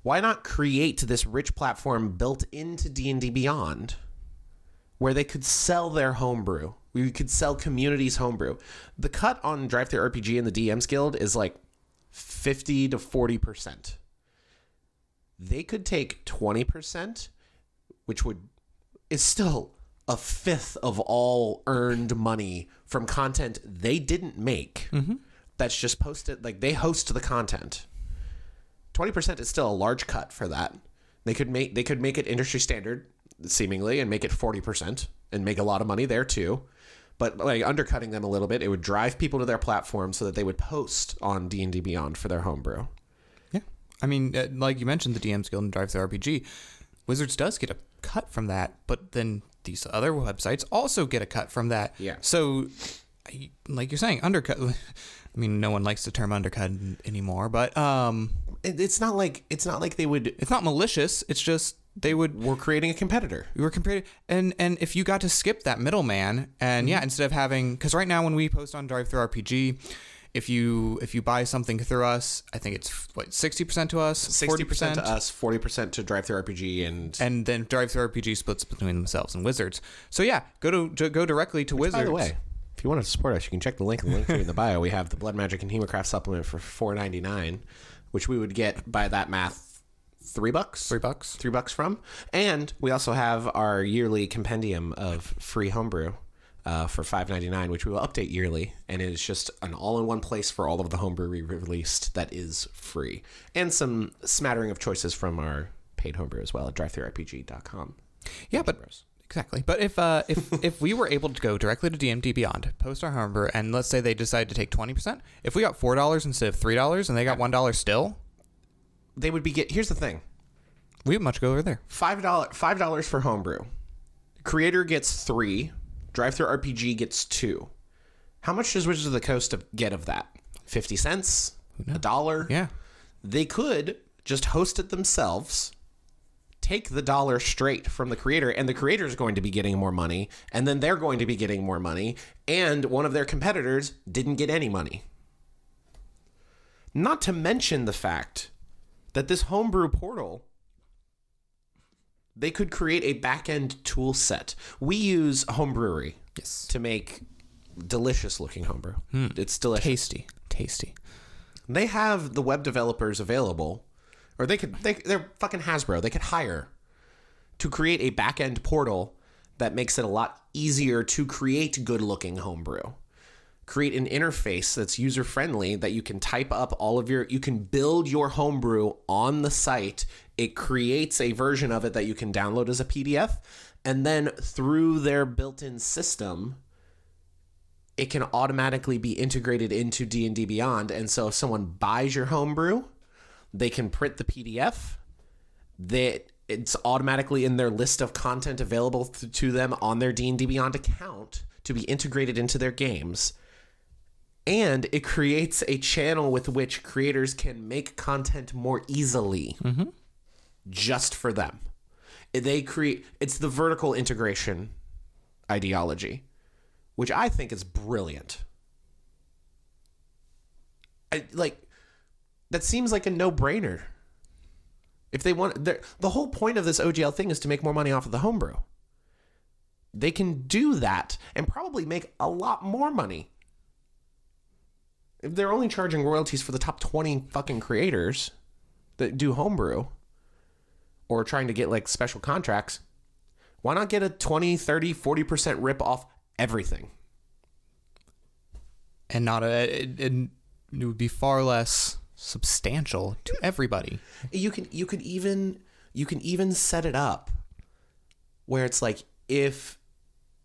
Why not create this rich platform built into D and D Beyond where they could sell their homebrew? We could sell communities homebrew. The cut on Drive-Thru R P G and the D Ms Guild is like fifty to forty percent. They could take twenty percent, which would is still a fifth of all earned money from content they didn't make. Mm-hmm. That's just posted, like they host the content. twenty percent is still a large cut for that. They could make they could make it industry standard seemingly and make it forty percent and make a lot of money there too. But like undercutting them a little bit, it would drive people to their platform so that they would post on D and D Beyond for their homebrew. Yeah. I mean, like you mentioned, the D Ms Guild and Drive-Thru R P G, Wizards does get a cut from that, but then these other websites also get a cut from that. Yeah. So like you're saying, undercut. I mean, no one likes the term undercut anymore, but um, it, it's not like it's not like they would. It's not malicious. It's just they would. We're creating a competitor. We were comparing, and and if you got to skip that middleman, and mm-hmm. yeah, instead of having, because right now when we post on Drive-Thru R P G, if you if you buy something through us, I think it's what sixty percent to us, sixty percent to us, forty percent to Drive-Thru R P G, and and then Drive-Thru R P G splits between themselves and Wizards. So yeah, go to, to go directly to Which, Wizards. By the way, if you want to support us, you can check the link in the link tree in the bio. We have the Blood Magic and Hemocraft supplement for four ninety-nine, which we would get by that math three bucks. Three bucks. Three bucks from. And we also have our yearly compendium of free homebrew uh, for five ninety-nine, which we will update yearly. And it is just an all-in-one place for all of the homebrew we released that is free. And some smattering of choices from our paid homebrew as well at drive thru r p g dot com. Yeah, but... Bros. Exactly. But if uh, if if we were able to go directly to D and D Beyond, post our homebrew, and let's say they decide to take twenty percent, if we got four dollars instead of three dollars and they got one dollar still, they would be get. Here's the thing. We have much go over there. five dollars for homebrew. Creator gets three. Drive-Thru R P G gets two. How much does Wizards of the Coast get of that? fifty cents? A dollar? Yeah. They could just host it themselves. Take the dollar straight from the creator, and the creator is going to be getting more money, and then they're going to be getting more money, and one of their competitors didn't get any money. Not to mention the fact that this homebrew portal, they could create a back-end tool set. We use homebrewery yes. to make delicious-looking homebrew. Mm. It's delicious. Tasty. Tasty. They have the web developers available. Or they could, they, they're fucking Hasbro. They could hire to create a back-end portal that makes it a lot easier to create good-looking homebrew. Create an interface that's user-friendly that you can type up all of your, you can build your homebrew on the site. It creates a version of it that you can download as a P D F. And then through their built-in system, it can automatically be integrated into D and D Beyond. And so if someone buys your homebrew, they can print the P D F. They, it's automatically in their list of content available to, to them on their D and D Beyond account to be integrated into their games. And it creates a channel with which creators can make content more easily mm-hmm. just for them. They create, it's the vertical integration ideology, which I think is brilliant. I, like... That seems like a no-brainer. If they want, the whole point of this O G L thing is to make more money off of the homebrew. They can do that and probably make a lot more money. If they're only charging royalties for the top twenty fucking creators that do homebrew or trying to get like special contracts, why not get a twenty, thirty, forty percent rip off everything? And not a, it, it, it would be far less substantial to everybody. You can you can even you can even set it up where it's like if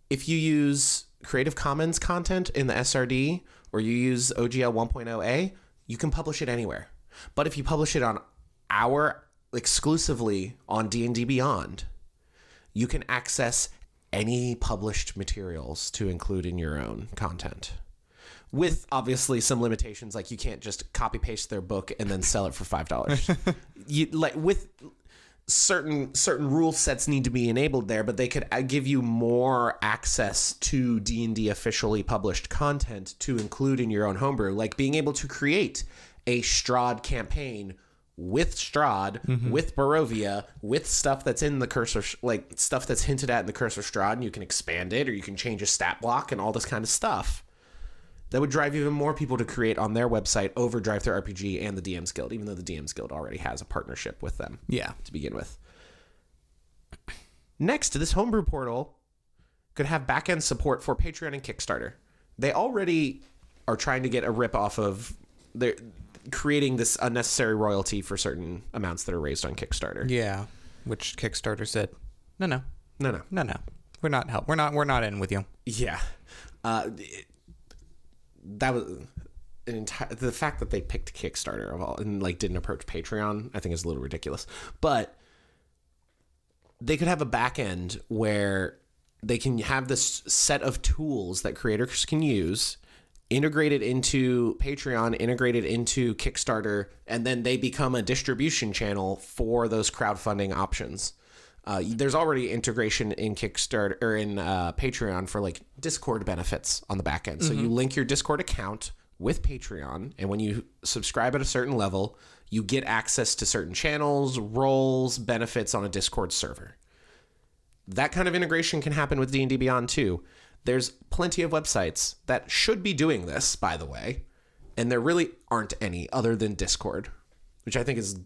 if you use Creative Commons content in the S R D or you use O G L one point oh A, you can publish it anywhere. But if you publish it on our exclusively on D and D Beyond, you can access any published materials to include in your own content, with obviously some limitations, like you can't just copy paste their book and then sell it for five dollars. You like with certain certain rule sets need to be enabled there, but they could give you more access to D and D officially published content to include in your own homebrew, like being able to create a Strahd campaign with Strahd, mm-hmm. with Barovia, with stuff that's in the Curse of, like stuff that's hinted at in the Curse of Strahd, and you can expand it or you can change a stat block and all this kind of stuff. That would drive even more people to create on their website over Drive-Thru R P G and the D Ms Guild, even though the D Ms Guild already has a partnership with them. Yeah. To begin with. Next, this homebrew portal could have back-end support for Patreon and Kickstarter. They already are trying to get a rip off of their creating this unnecessary royalty for certain amounts that are raised on Kickstarter. Yeah. Which Kickstarter said, no, no. No, no. No, no. We're not help. We're not we're not in with you. Yeah. Uh it, That was an entire the fact that they picked Kickstarter of all and like didn't approach Patreon, I think is a little ridiculous. But they could have a back end where they can have this set of tools that creators can use, integrated into Patreon, integrated into Kickstarter, and then they become a distribution channel for those crowdfunding options. Uh, there's already integration in Kickstarter or in uh, Patreon for like Discord benefits on the back end. So mm-hmm. you link your Discord account with Patreon, and when you subscribe at a certain level, you get access to certain channels, roles, benefits on a Discord server. That kind of integration can happen with D and D Beyond too. There's plenty of websites that should be doing this, by the way, and there really aren't any other than Discord, which I think is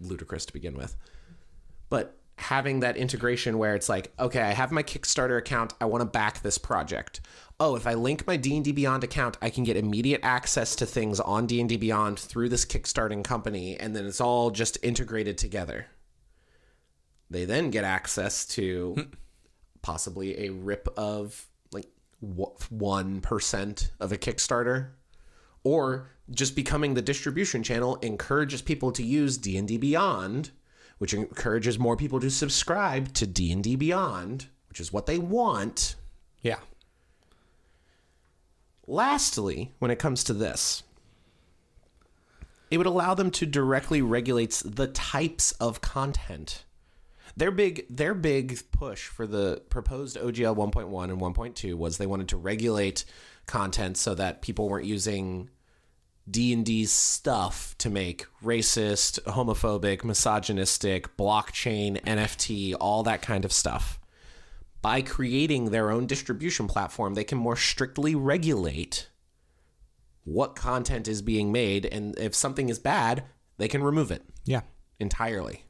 ludicrous to begin with. But having that integration where it's like, okay, I have my Kickstarter account. I want to back this project. Oh, if I link my D and D Beyond account, I can get immediate access to things on D and D Beyond through this Kickstarting company, and then it's all just integrated together. They then get access to possibly a rip of like one percent of a Kickstarter, or just becoming the distribution channel encourages people to use D and D Beyond, which encourages more people to subscribe to D and D Beyond, which is what they want. Yeah. Lastly, when it comes to this, it would allow them to directly regulate the types of content. Their big, their big push for the proposed O G L one point one and one point two was they wanted to regulate content so that people weren't using D and D stuff to make racist, homophobic, misogynistic, blockchain, N F T, all that kind of stuff. By creating their own distribution platform, they can more strictly regulate what content is being made, and if something is bad, they can remove it. Yeah. Entirely.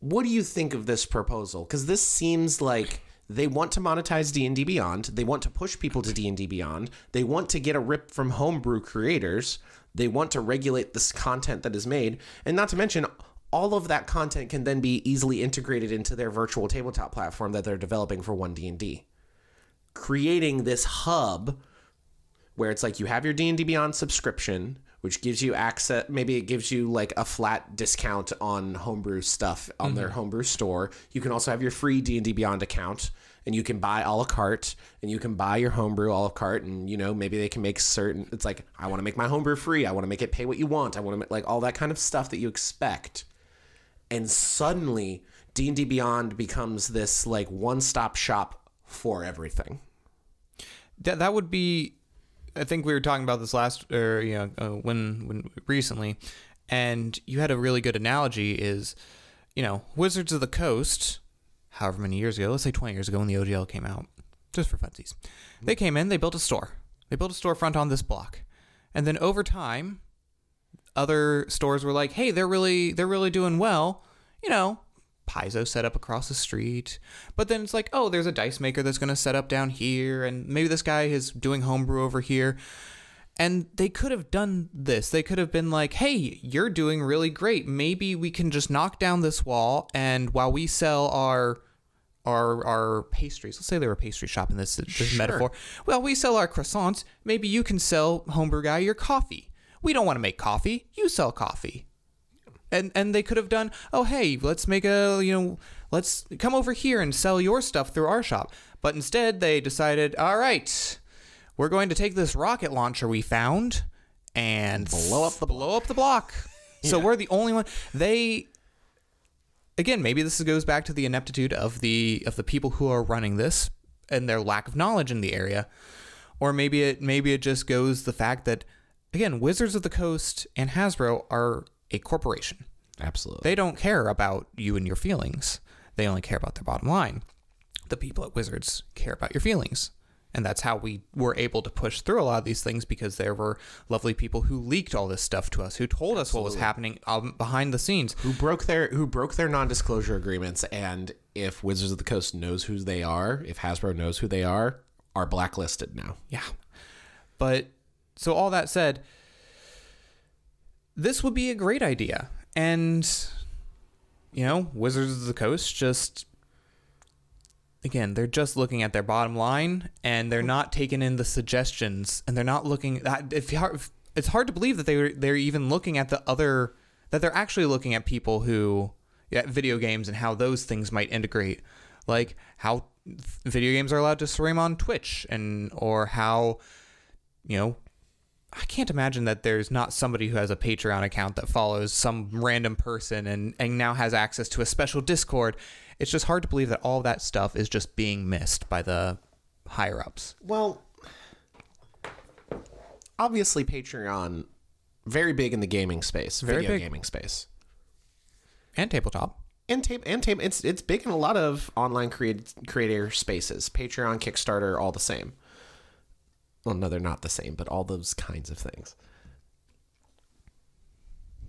What do you think of this proposal? Because this seems like they want to monetize D and D Beyond. They want to push people to D and D Beyond. They want to get a rip from homebrew creators. They want to regulate this content that is made. And not to mention, all of that content can then be easily integrated into their virtual tabletop platform that they're developing for One D and D. Creating this hub where it's like you have your D and D Beyond subscription, which gives you access, maybe it gives you like a flat discount on homebrew stuff on mm-hmm. their homebrew store. You can also have your free D and D Beyond account, and you can buy a la carte, and you can buy your homebrew a la carte, and you know, maybe they can make certain, it's like, I want to make my homebrew free. I want to make it pay what you want. I want to make like all that kind of stuff that you expect. And suddenly D and D Beyond becomes this like one-stop shop for everything. That, that would be, I think we were talking about this last, or you know, uh, when when recently, and you had a really good analogy. Is, you know, Wizards of the Coast, however many years ago, let's say twenty years ago when the O G L came out, just for funsies, they came in, they built a store, they built a storefront on this block, and then over time, other stores were like, hey, they're really they're really doing well, you know. Paizo set up across the street, but then it's like, oh, there's a dice maker that's going to set up down here, and maybe this guy is doing homebrew over here. And they could have done this. They could have been like, hey, you're doing really great. Maybe we can just knock down this wall, and while we sell our our our pastries, let's say they were a pastry shop in this, this sure. metaphor, well, we sell our croissants, maybe you can sell homebrew guy your coffee. We don't want to make coffee. You sell coffee. and and they could have done, oh hey, let's make a, you know, let's come over here and sell your stuff through our shop. But instead they decided, all right, we're going to take this rocket launcher we found and blow up the blow up the block. Yeah. So we're the only one. They, again, maybe this goes back to the ineptitude of the of the people who are running this and their lack of knowledge in the area, or maybe it maybe it just goes the fact that, again, Wizards of the Coast and Hasbro are a corporation. Absolutely. They don't care about you and your feelings. They only care about their bottom line. The people at Wizards care about your feelings. And that's how we were able to push through a lot of these things, because there were lovely people who leaked all this stuff to us, who told us Absolutely. What was happening um, behind the scenes, who broke their who broke their non-disclosure agreements. And if Wizards of the Coast knows who they are, if Hasbro knows who they are, are blacklisted now. Yeah. But so all that said, this would be a great idea. And, you know, Wizards of the Coast just... Again, they're just looking at their bottom line, and they're not taking in the suggestions, and they're not looking at, if, if, it's hard to believe that they were, they're even looking at the other, that they're actually looking at people who, yeah, video games and how those things might integrate, like how video games are allowed to stream on Twitch, and, or how, you know, I can't imagine that there's not somebody who has a Patreon account that follows some random person and, and now has access to a special Discord. It's just hard to believe that all that stuff is just being missed by the higher-ups. Well, obviously Patreon, very big in the gaming space, very video big. gaming space. And tabletop. And tape and tape it's it's big in a lot of online create, creator spaces. Patreon, Kickstarter, all the same. Well, no, they're not the same, but all those kinds of things.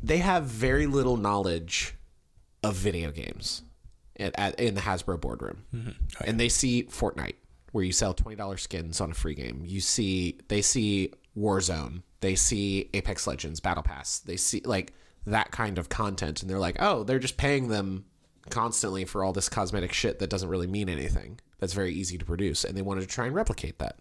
They have very little knowledge of video games. At, in the Hasbro boardroom. Mm-hmm. Oh, yeah. And they see Fortnite, where you sell twenty dollar skins on a free game. You see, they see Warzone. They see Apex Legends, Battle Pass. They see like that kind of content. And they're like, oh, they're just paying them constantly for all this cosmetic shit that doesn't really mean anything. That's very easy to produce. And they wanted to try and replicate that.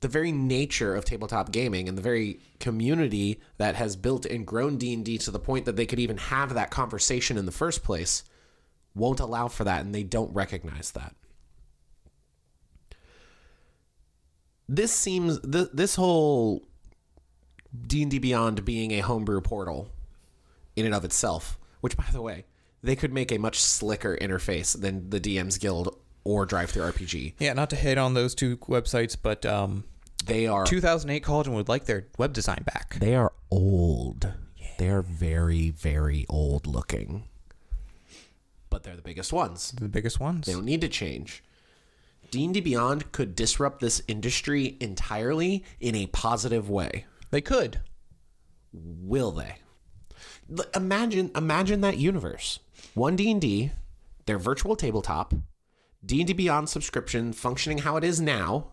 The very nature of tabletop gaming and the very community that has built and grown D and D to the point that they could even have that conversation in the first place won't allow for that, and they don't recognize that. This seems th this whole D and D Beyond being a homebrew portal in and of itself, which, by the way, they could make a much slicker interface than the D Ms Guild or Drive-Thru R P G. Yeah, not to hit on those two websites, but um, they are two thousand eight Cauldron would like their web design back. They are old. Yeah. They are very, very old looking. But they're the biggest ones. They're the biggest ones. They don't need to change. D and D Beyond could disrupt this industry entirely in a positive way. They could. Will they? Imagine, imagine that universe. One D and D, their virtual tabletop, D and D Beyond subscription functioning how it is now.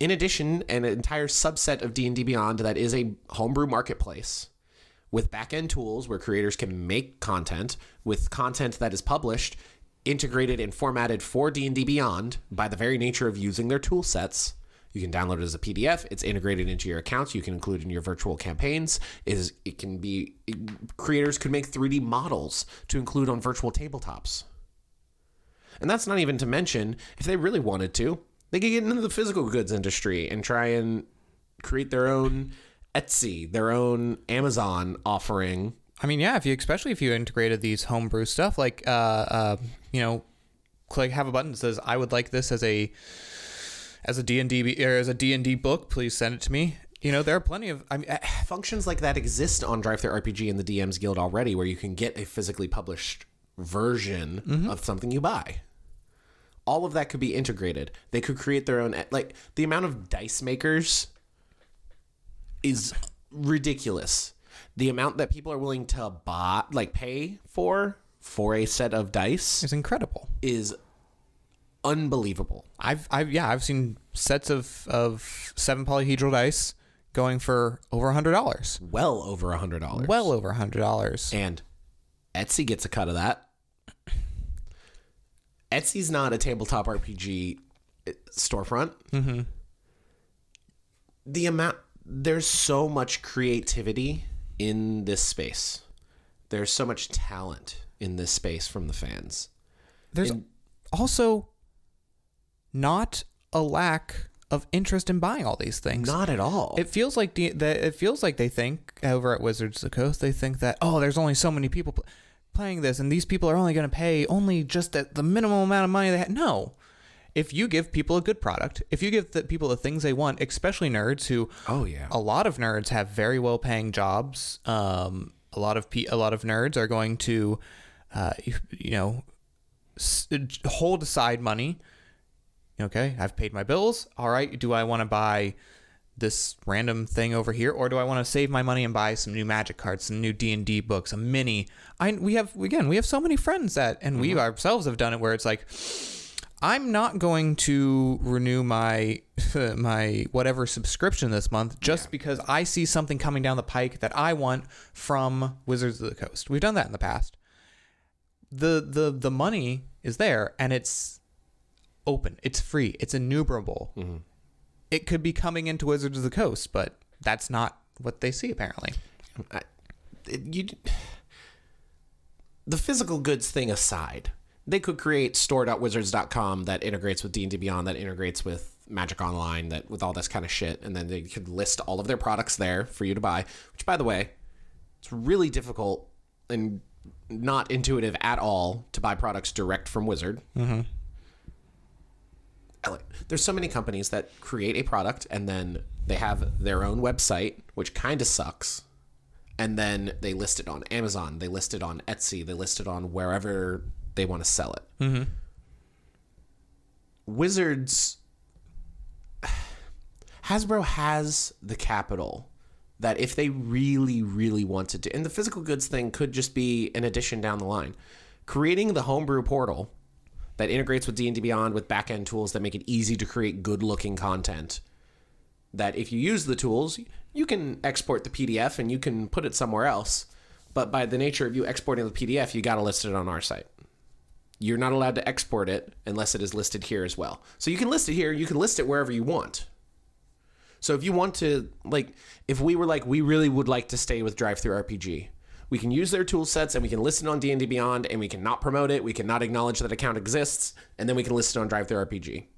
In addition, an entire subset of D and D Beyond that is a homebrew marketplace with back-end tools where creators can make content, with content that is published, integrated, and formatted for D and D Beyond by the very nature of using their tool sets. You can download it as a P D F. It's integrated into your accounts. You can include in your virtual campaigns. It, is, it can be it, creators could make three D models to include on virtual tabletops. And that's not even to mention, if they really wanted to, they could get into the physical goods industry and try and create their own Etsy, their own Amazon offering. I mean, yeah, if you, especially if you integrated these homebrew stuff, like, uh, uh, you know, click, have a button that says, I would like this as a, as a D and D, or as a D and D book, please send it to me. You know, there are plenty of I mean, functions like that exist on Drive-Thru R P G and the D Ms Guild already, where you can get a physically published version mm-hmm. of something you buy. All of that could be integrated. They could create their own, like, the amount of dice makers is ridiculous. The amount that people are willing to buy, like pay for for a set of dice is incredible. Is unbelievable. I've I've yeah, I've seen sets of of seven polyhedral dice going for over a hundred dollars. Well over a hundred dollars. Well over a hundred dollars. And Etsy gets a cut of that. Etsy's not a tabletop R P G storefront. Mm-hmm. The amount, there's so much creativity in this space. There's so much talent in this space from the fans. There's in also not a lack of interest in buying all these things. Not at all. It feels like the, the it feels like they think over at Wizards of the Coast, they think that, oh, there's only so many people pl playing this, and these people are only going to pay only just at the minimum amount of money they had. No. If you give people a good product, if you give the people the things they want, especially nerds who, oh yeah, a lot of nerds have very well paying jobs. Um, a lot of pe a lot of nerds are going to, uh, you, you know, s hold aside money. Okay, I've paid my bills. All right, do I want to buy this random thing over here, or do I want to save my money and buy some new Magic cards, some new D and D books, a mini? I we have again, we have so many friends that, and mm-hmm. we ourselves have done it where it's like, I'm not going to renew my my whatever subscription this month just yeah. because I see something coming down the pike that I want from Wizards of the Coast. We've done that in the past. The the the money is there, and it's open. It's free. It's innumerable. Mm-hmm. It could be coming into Wizards of the Coast, but that's not what they see apparently. I, it, you, the physical goods thing aside, they could create store dot wizards dot com that integrates with D and D Beyond, that integrates with Magic Online, that with all this kind of shit, and then they could list all of their products there for you to buy. Which, by the way, it's really difficult and not intuitive at all to buy products direct from Wizard. Mm-hmm. There's so many companies that create a product and then they have their own website, which kind of sucks. And then they list it on Amazon, they list it on Etsy, they list it on wherever they want to sell it. Mm-hmm. Wizards, Hasbro has the capital that if they really, really wanted to, and the physical goods thing could just be an addition down the line, creating the homebrew portal that integrates with D and D Beyond with back-end tools that make it easy to create good-looking content, that if you use the tools, you can export the P D F and you can put it somewhere else. But by the nature of you exporting the P D F, you got to list it on our site. You're not allowed to export it unless it is listed here as well. So you can list it here. You can list it wherever you want. So if you want to, like, if we were like, we really would like to stay with Drive-Thru R P G, we can use their tool sets and we can list it on D and D Beyond, and we can not promote it. We cannot acknowledge that account exists, and then we can list it on Drive-Thru R P G.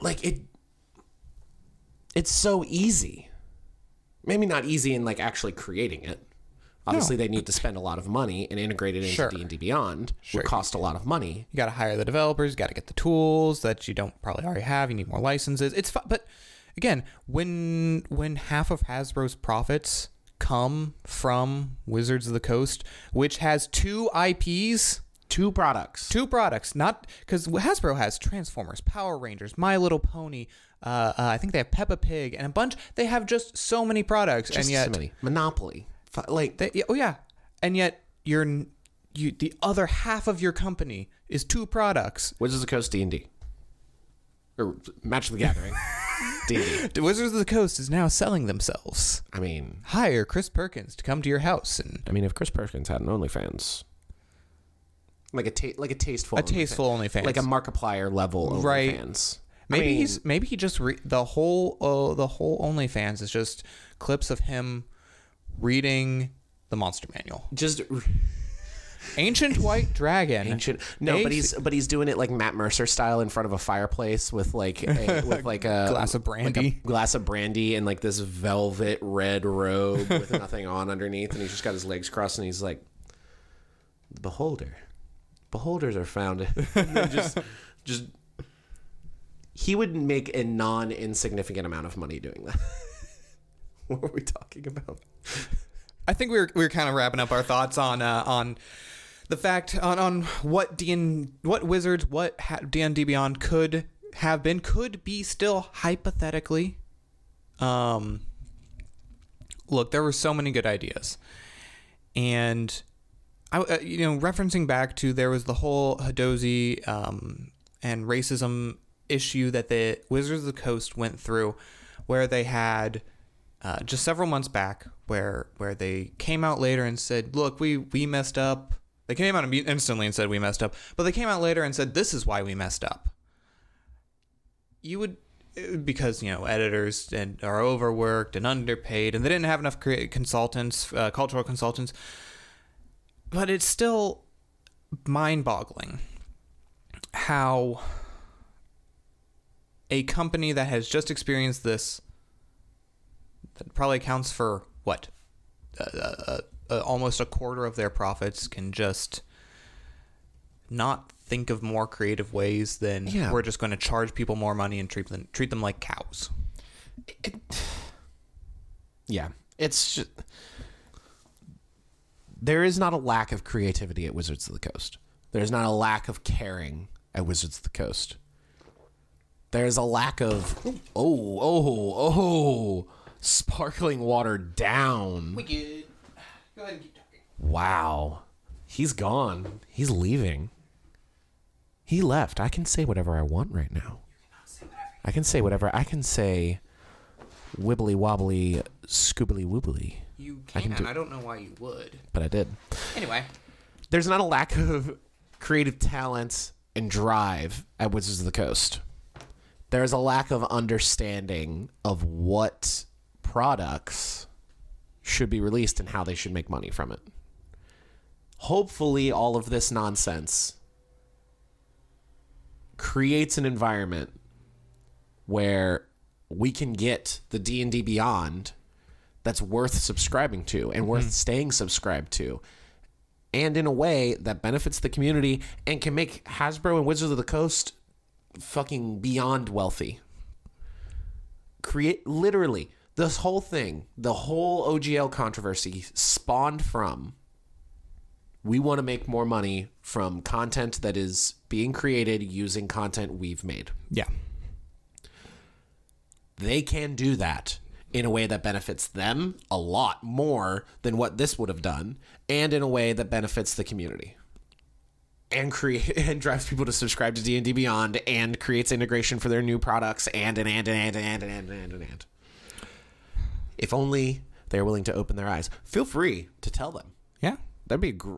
Like, it, it's so easy. Maybe not easy in, like, actually creating it. Obviously, no. They need to spend a lot of money and integrate it into sure. D and D Beyond. Sure. Would cost a lot of money. You got to hire the developers. You got to get the tools that you don't probably already have. You need more licenses. It's fun. But again, when when half of Hasbro's profits come from Wizards of the Coast, which has two I Ps, two products, two products, not because Hasbro has Transformers, Power Rangers, My Little Pony. Uh, uh, I think they have Peppa Pig and a bunch. They have just so many products, just and yet so many. Monopoly. Like they, oh yeah, and yet you're you the other half of your company is two products. Wizards of the Coast D and D, or Magic: The Gathering. D and D. The Wizards of the Coast is now selling themselves. I mean, hire Chris Perkins to come to your house, and I mean, if Chris Perkins had an OnlyFans, like a ta like a tasteful, a only tasteful fan. OnlyFans, like a Markiplier level, right? OnlyFans. Maybe I mean, he's maybe he just re the whole uh, the whole OnlyFans is just clips of him reading the monster manual. Just ancient white dragon. Ancient. No, but he's but he's doing it like Matt Mercer style in front of a fireplace with like a, with like a glass of brandy, like a glass of brandy, and like this velvet red robe with nothing on underneath, and he's just got his legs crossed, and he's like, "The beholder, beholders are found." just, just he would make a non-insignificant amount of money doing that. What were we talking about? I think we were we were kind of wrapping up our thoughts on uh, on the fact on on what D and what Wizards what D and D Beyond could have been, could be still hypothetically. Um, look, there were so many good ideas, and I uh, you know, referencing back to, there was the whole Hadozi um, and racism issue that the Wizards of the Coast went through, where they had. Uh, just several months back, where where they came out later and said, look, we we messed up. They came out instantly and said we messed up, but they came out later and said, this is why we messed up. You would because, you know, editors and are overworked and underpaid, and they didn't have enough consultants, uh, cultural consultants. But it's still mind-boggling how a company that has just experienced this, that probably accounts for, what, uh, uh, uh, almost a quarter of their profits, can just not think of more creative ways than yeah. we're just going to charge people more money and treat them, treat them like cows. It, it, yeah. It's just, there is not a lack of creativity at Wizards of the Coast. There's not a lack of caring at Wizards of the Coast. There's a lack of, oh, oh, oh, sparkling water down. Wicked. Go ahead and keep talking. Wow. He's gone. He's leaving. He left. I can say whatever I want right now. You cannot say whatever. I can say whatever. I can say wibbly wobbly, scoobly woobly. You can. I, can do I don't know why you would. But I did. Anyway. There's not a lack of creative talent and drive at Wizards of the Coast. There's a lack of understanding of what products should be released and how they should make money from it. Hopefully all of this nonsense creates an environment where we can get the D and D Beyond that's worth subscribing to and mm-hmm. worth staying subscribed to, and in a way that benefits the community and can make Hasbro and Wizards of the Coast fucking beyond wealthy. Create literally this whole thing, the whole O G L controversy spawned from, we want to make more money from content that is being created using content we've made. Yeah. They can do that in a way that benefits them a lot more than what this would have done, and in a way that benefits the community. And create and drives people to subscribe to D and D Beyond, and creates integration for their new products, and and and and and and and and and and. If only they're willing to open their eyes. Feel free to tell them. Yeah. That'd be. Gr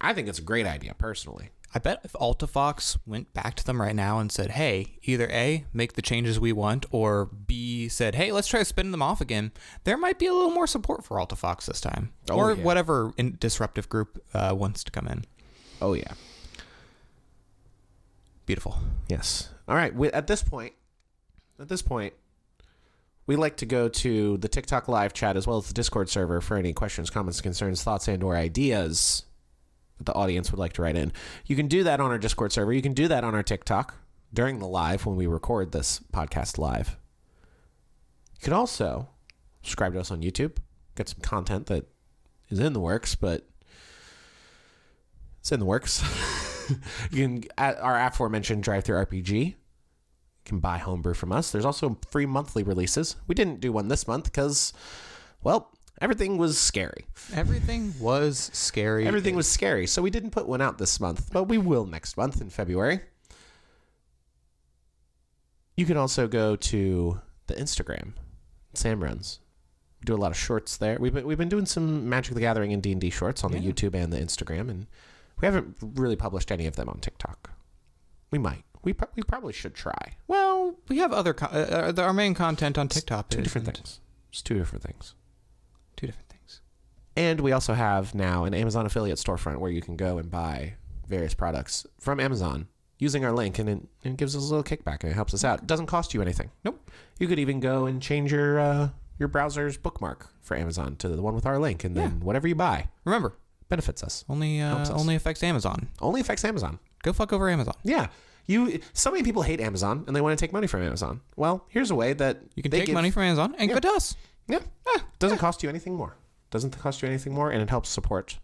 I think it's a great idea, personally. I bet if Alta Fox went back to them right now and said, "Hey, either A, make the changes we want, or B, said, hey, let's try to spin them off again," there might be a little more support for Alta Fox this time, oh, or yeah. whatever in disruptive group uh, wants to come in. Oh yeah. Beautiful. Yes. All right. We, at this point, at this point, we like to go to the TikTok live chat as well as the Discord server for any questions, comments, concerns, thoughts, and or ideas that the audience would like to write in. You can do that on our Discord server. You can do that on our TikTok during the live when we record this podcast live. You can also subscribe to us on YouTube. Got some content that is in the works, but it's in the works. You can, at our aforementioned Drive-Thru R P G, can buy homebrew from us. There's also free monthly releases. We didn't do one this month because, well, everything was scary. Everything was scary. Everything was scary. So we didn't put one out this month, but we will next month in February. You can also go to the Instagram. Sam runs. We do a lot of shorts there. We've been, we've been doing some Magic the Gathering and D and D shorts on yeah. the YouTube and the Instagram, and we haven't really published any of them on TikTok. We might. We, pro we probably should try. Well, we have other... Co uh, our main content on TikTok is... Two different things. It's two different things. Two different things. And we also have now an Amazon affiliate storefront where you can go and buy various products from Amazon using our link, and it, it gives us a little kickback, and it helps us out. It doesn't cost you anything. Nope. You could even go and change your, uh, your browser's bookmark for Amazon to the one with our link, and yeah. then whatever you buy... Remember... benefits us. Only uh, us. Only affects Amazon. Only affects Amazon. Go fuck over Amazon. Yeah. You. So many people hate Amazon, and they want to take money from Amazon. Well, here's a way that you can they take give, money from Amazon and yeah. give it to us. Yeah. yeah. Doesn't yeah. cost you anything more. Doesn't cost you anything more, and it helps support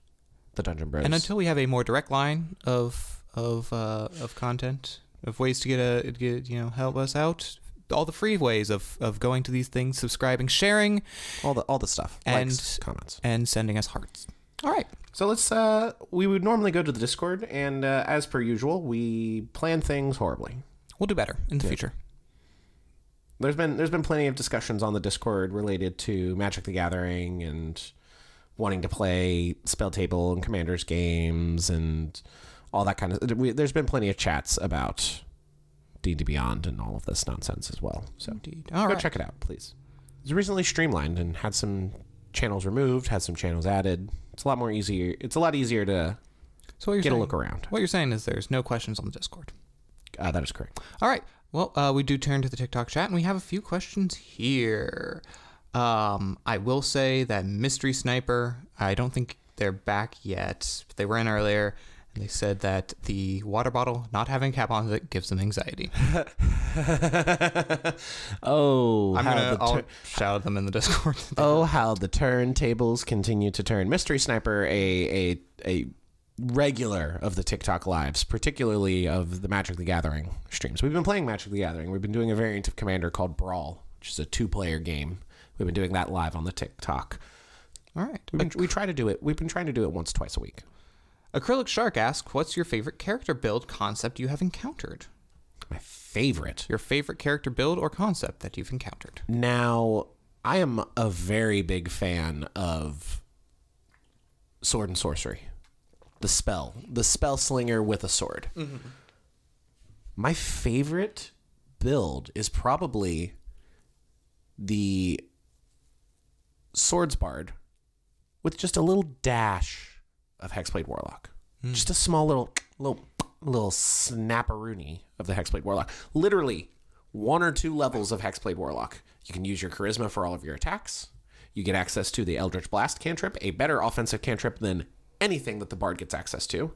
the Dungeon Bros. And until we have a more direct line of of uh, of content, of ways to get a get, you know, help us out, all the free ways of of going to these things, subscribing, sharing, all the all the stuff, and likes, comments, and sending us hearts. All right. So let's, uh, we would normally go to the Discord, and uh, as per usual, we plan things horribly. We'll do better in the yeah. future. There's been, there's been plenty of discussions on the Discord related to Magic the Gathering and wanting to play Spell Table and Commander's games and all that kind of... We, there's been plenty of chats about D and D Beyond and all of this nonsense as well. So Indeed. All go right. check it out, please. It's recently streamlined and had some channels removed, had some channels added. It's a lot more easier. It's a lot easier to so what you're get saying, a look around. What you're saying is there's no questions on the Discord. Uh, that is correct. All right. Well, uh, we do turn to the TikTok chat, and we have a few questions here. Um, I will say that Mystery Sniper, I don't think they're back yet, but they were in earlier, and they said that the water bottle not having cap on it gives them anxiety. oh, I'm how gonna shout at them in the Discord. Oh, how the turntables continue to turn. Mystery Sniper, a a a regular of the TikTok lives, particularly of the Magic: The Gathering streams. We've been playing Magic: The Gathering. We've been doing a variant of Commander called Brawl, which is a two-player game. We've been doing that live on the TikTok. All right. We've been, we try to do it. We've been trying to do it once, twice a week. Acrylic Shark asks, what's your favorite character build concept you have encountered? My favorite? Your favorite character build or concept that you've encountered. Now, I am a very big fan of sword and sorcery. The spell. The spell slinger with a sword. Mm-hmm. My favorite build is probably the Swords Bard with just a little dash of Hexblade Warlock. Mm. Just a small little little little snapperoonie of the Hexblade Warlock. Literally one or two levels of Hexblade Warlock. You can use your charisma for all of your attacks. You get access to the Eldritch Blast cantrip, a better offensive cantrip than anything that the Bard gets access to.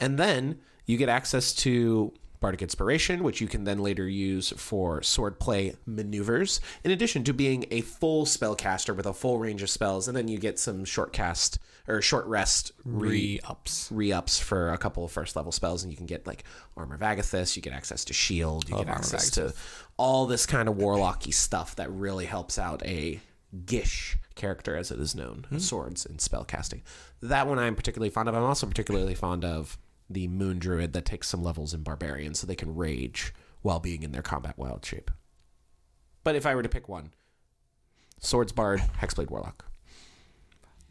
And then you get access to Bardic Inspiration, which you can then later use for swordplay maneuvers, in addition to being a full spellcaster with a full range of spells. And then you get some short cast or short rest re-ups re re-ups for a couple of first level spells, and you can get like Armor of Agathis, you get access to Shield, you oh, get access to all this kind of warlocky stuff that really helps out a Gish character, as it is known, mm-hmm. swords and spellcasting. That one I'm particularly fond of. I'm also particularly fond of the Moon Druid that takes some levels in Barbarian so they can rage while being in their combat wild shape. But if I were to pick one, Swords Bard, Hexblade Warlock.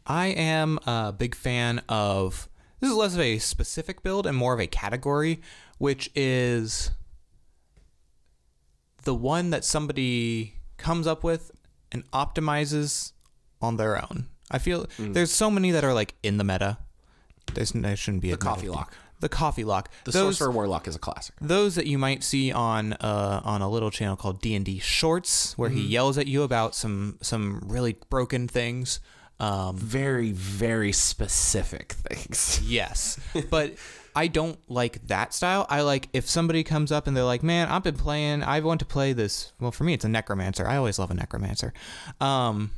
I am a big fan of, this is less of a specific build and more of a category, which is the one that somebody comes up with and optimizes on their own. I feel mm. there's so many that are like in the meta. There's, there shouldn't be a the coffee lock. The coffee lock. The those, Sorcerer Warlock is a classic. Those that you might see on uh, on a little channel called D and D Shorts, where mm. he yells at you about some some really broken things. Um, very, very specific things. Yes. But I don't like that style. I like if somebody comes up and they're like, man, I've been playing, I want to play this. Well, for me, it's a necromancer. I always love a necromancer. Um,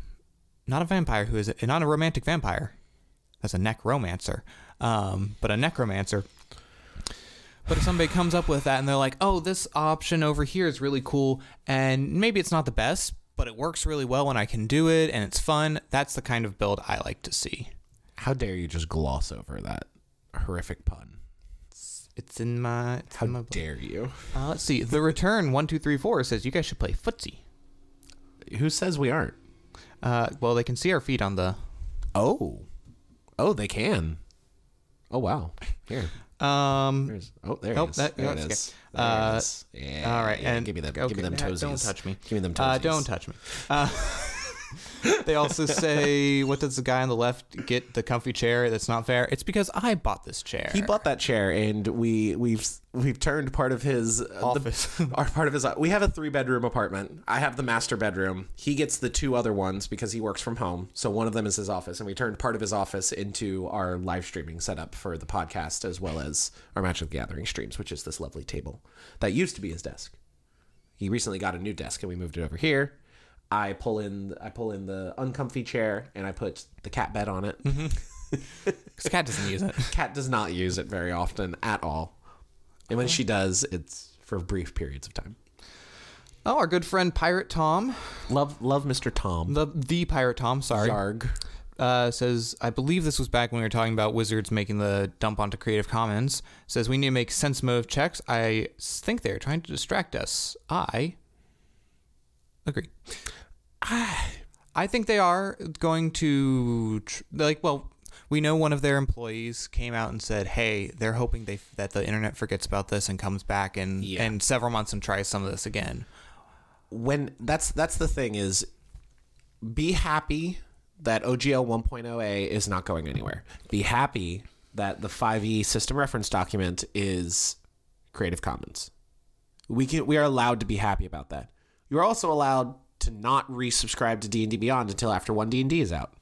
not a vampire who is, a, not a romantic vampire. That's a necromancer, um, but a necromancer. But if somebody comes up with that and they're like, oh, this option over here is really cool, and maybe it's not the best, but it works really well and I can do it and it's fun, that's the kind of build I like to see. How dare you just gloss over that horrific pun? It's, it's in my... It's How in my dare you? Uh, let's see. The Return one two three four says, you guys should play footsie. Who says we aren't? Uh, well, they can see our feet on the... Oh. Oh, they can. Oh, wow. Here. Um, There's, oh, there, nope, it is. That, there, it is. there uh, it is. Yeah, all right. Yeah, and give me, the, okay, give me them toesies. Don't touch me. Give me them toesies. Uh, don't touch me. Uh, they also say, what does the guy on the left get the comfy chair? That's not fair. It's because I bought this chair. He bought that chair, and we, we've we've turned part of his... Uh, office. The, our part of his... We have a three-bedroom apartment. I have the master bedroom. He gets the two other ones because he works from home, so one of them is his office, and we turned part of his office into our live streaming setup for the podcast as well as our Magic: The Gathering streams, which is this lovely table that used to be his desk. He recently got a new desk, and we moved it over here. I pull in I pull in the uncomfy chair and I put the cat bed on it. Mm-hmm. 'Cause cat doesn't use it. Cat does not use it very often at all. And when oh. she does, it's for brief periods of time. Oh, our good friend Pirate Tom. Love love Mister Tom. The the Pirate Tom, sorry. Zarg. Uh, says, I believe this was back when we were talking about Wizards making the dump onto Creative Commons. Says, we need to make sense motive checks. I think they're trying to distract us. I agree. I think they are going to, like, well, we know one of their employees came out and said, hey, they're hoping they that the internet forgets about this and comes back in, yeah. in several months and tries some of this again. When that's that's the thing is, be happy that O G L one point oh A is not going anywhere. Be happy that the five E system reference document is Creative Commons. We can we are allowed to be happy about that. You're also allowed to not resubscribe to D and D Beyond until after One D and D is out.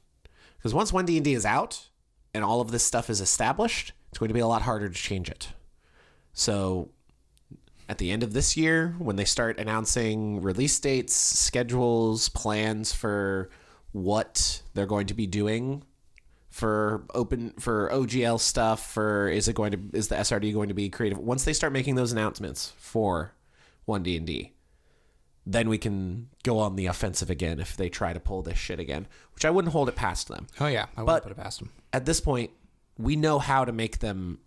Because once One D and D is out and all of this stuff is established, it's going to be a lot harder to change it. So at the end of this year, when they start announcing release dates, schedules, plans for what they're going to be doing for open for O G L stuff, for is it going to is the S R D going to be creative? Once they start making those announcements for One D and D, then we can go on the offensive again if they try to pull this shit again, which I wouldn't hold it past them. Oh yeah, I wouldn't put it past them. At this point, we know how to make them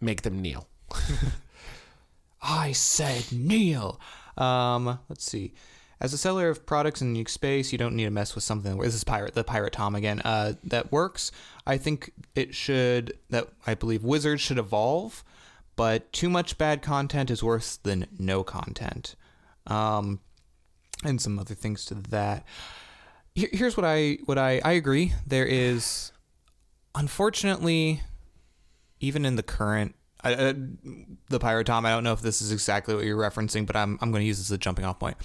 make them kneel. I said kneel. Um, let's see. As a seller of products in unique space, you don't need to mess with something. This is pirate, the pirate Tom again. Uh, that works. I think it should. That I believe Wizards should evolve, but too much bad content is worse than no content. Um, and some other things to that. Here, here's what I what I I agree. There is, unfortunately, even in the current. I, I, the Pirate Tom, I don't know if this is exactly what you're referencing, but I'm I'm going to use this as a jumping off point.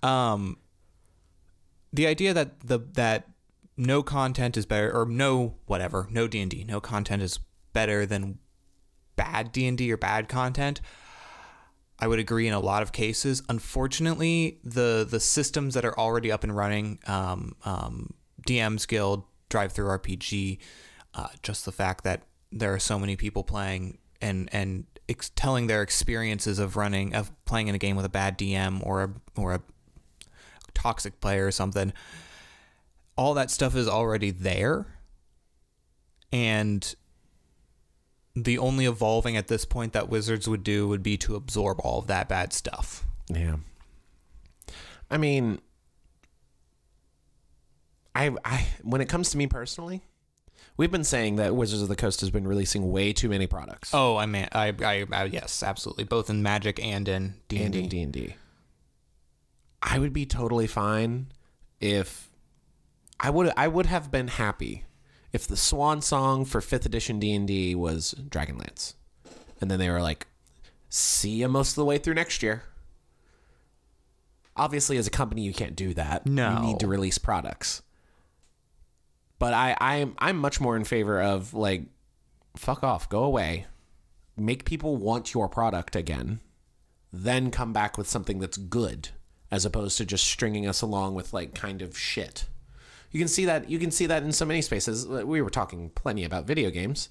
Um, the idea that the that no content is better, or no whatever, no D and D, no content is better than bad D and D or bad content. I would agree in a lot of cases. Unfortunately, the the systems that are already up and running, um, um, D Ms Guild, Drive-Thru R P G, uh, just the fact that there are so many people playing. and and ex telling their experiences of running of playing in a game with a bad D M or a or a toxic player or something. All that stuff is already there, and the only evolving at this point that Wizards would do would be to absorb all of that bad stuff. Yeah. I mean, I I when it comes to me personally, we've been saying that Wizards of the Coast has been releasing way too many products. Oh, I mean, I, I, I yes, absolutely. Both in Magic and in D and D. And in D and D. I would be totally fine if I would. I would have been happy if the swan song for fifth edition D and D was Dragonlance, and then they were like, "See you most of the way through next year." Obviously, as a company, you can't do that. No, you need to release products. But I, I'm, I'm much more in favor of, like, fuck off, go away. Make people want your product again. Then come back with something that's good, as opposed to just stringing us along with, like, kind of shit. You can see that, you can see that in so many spaces. We were talking plenty about video games.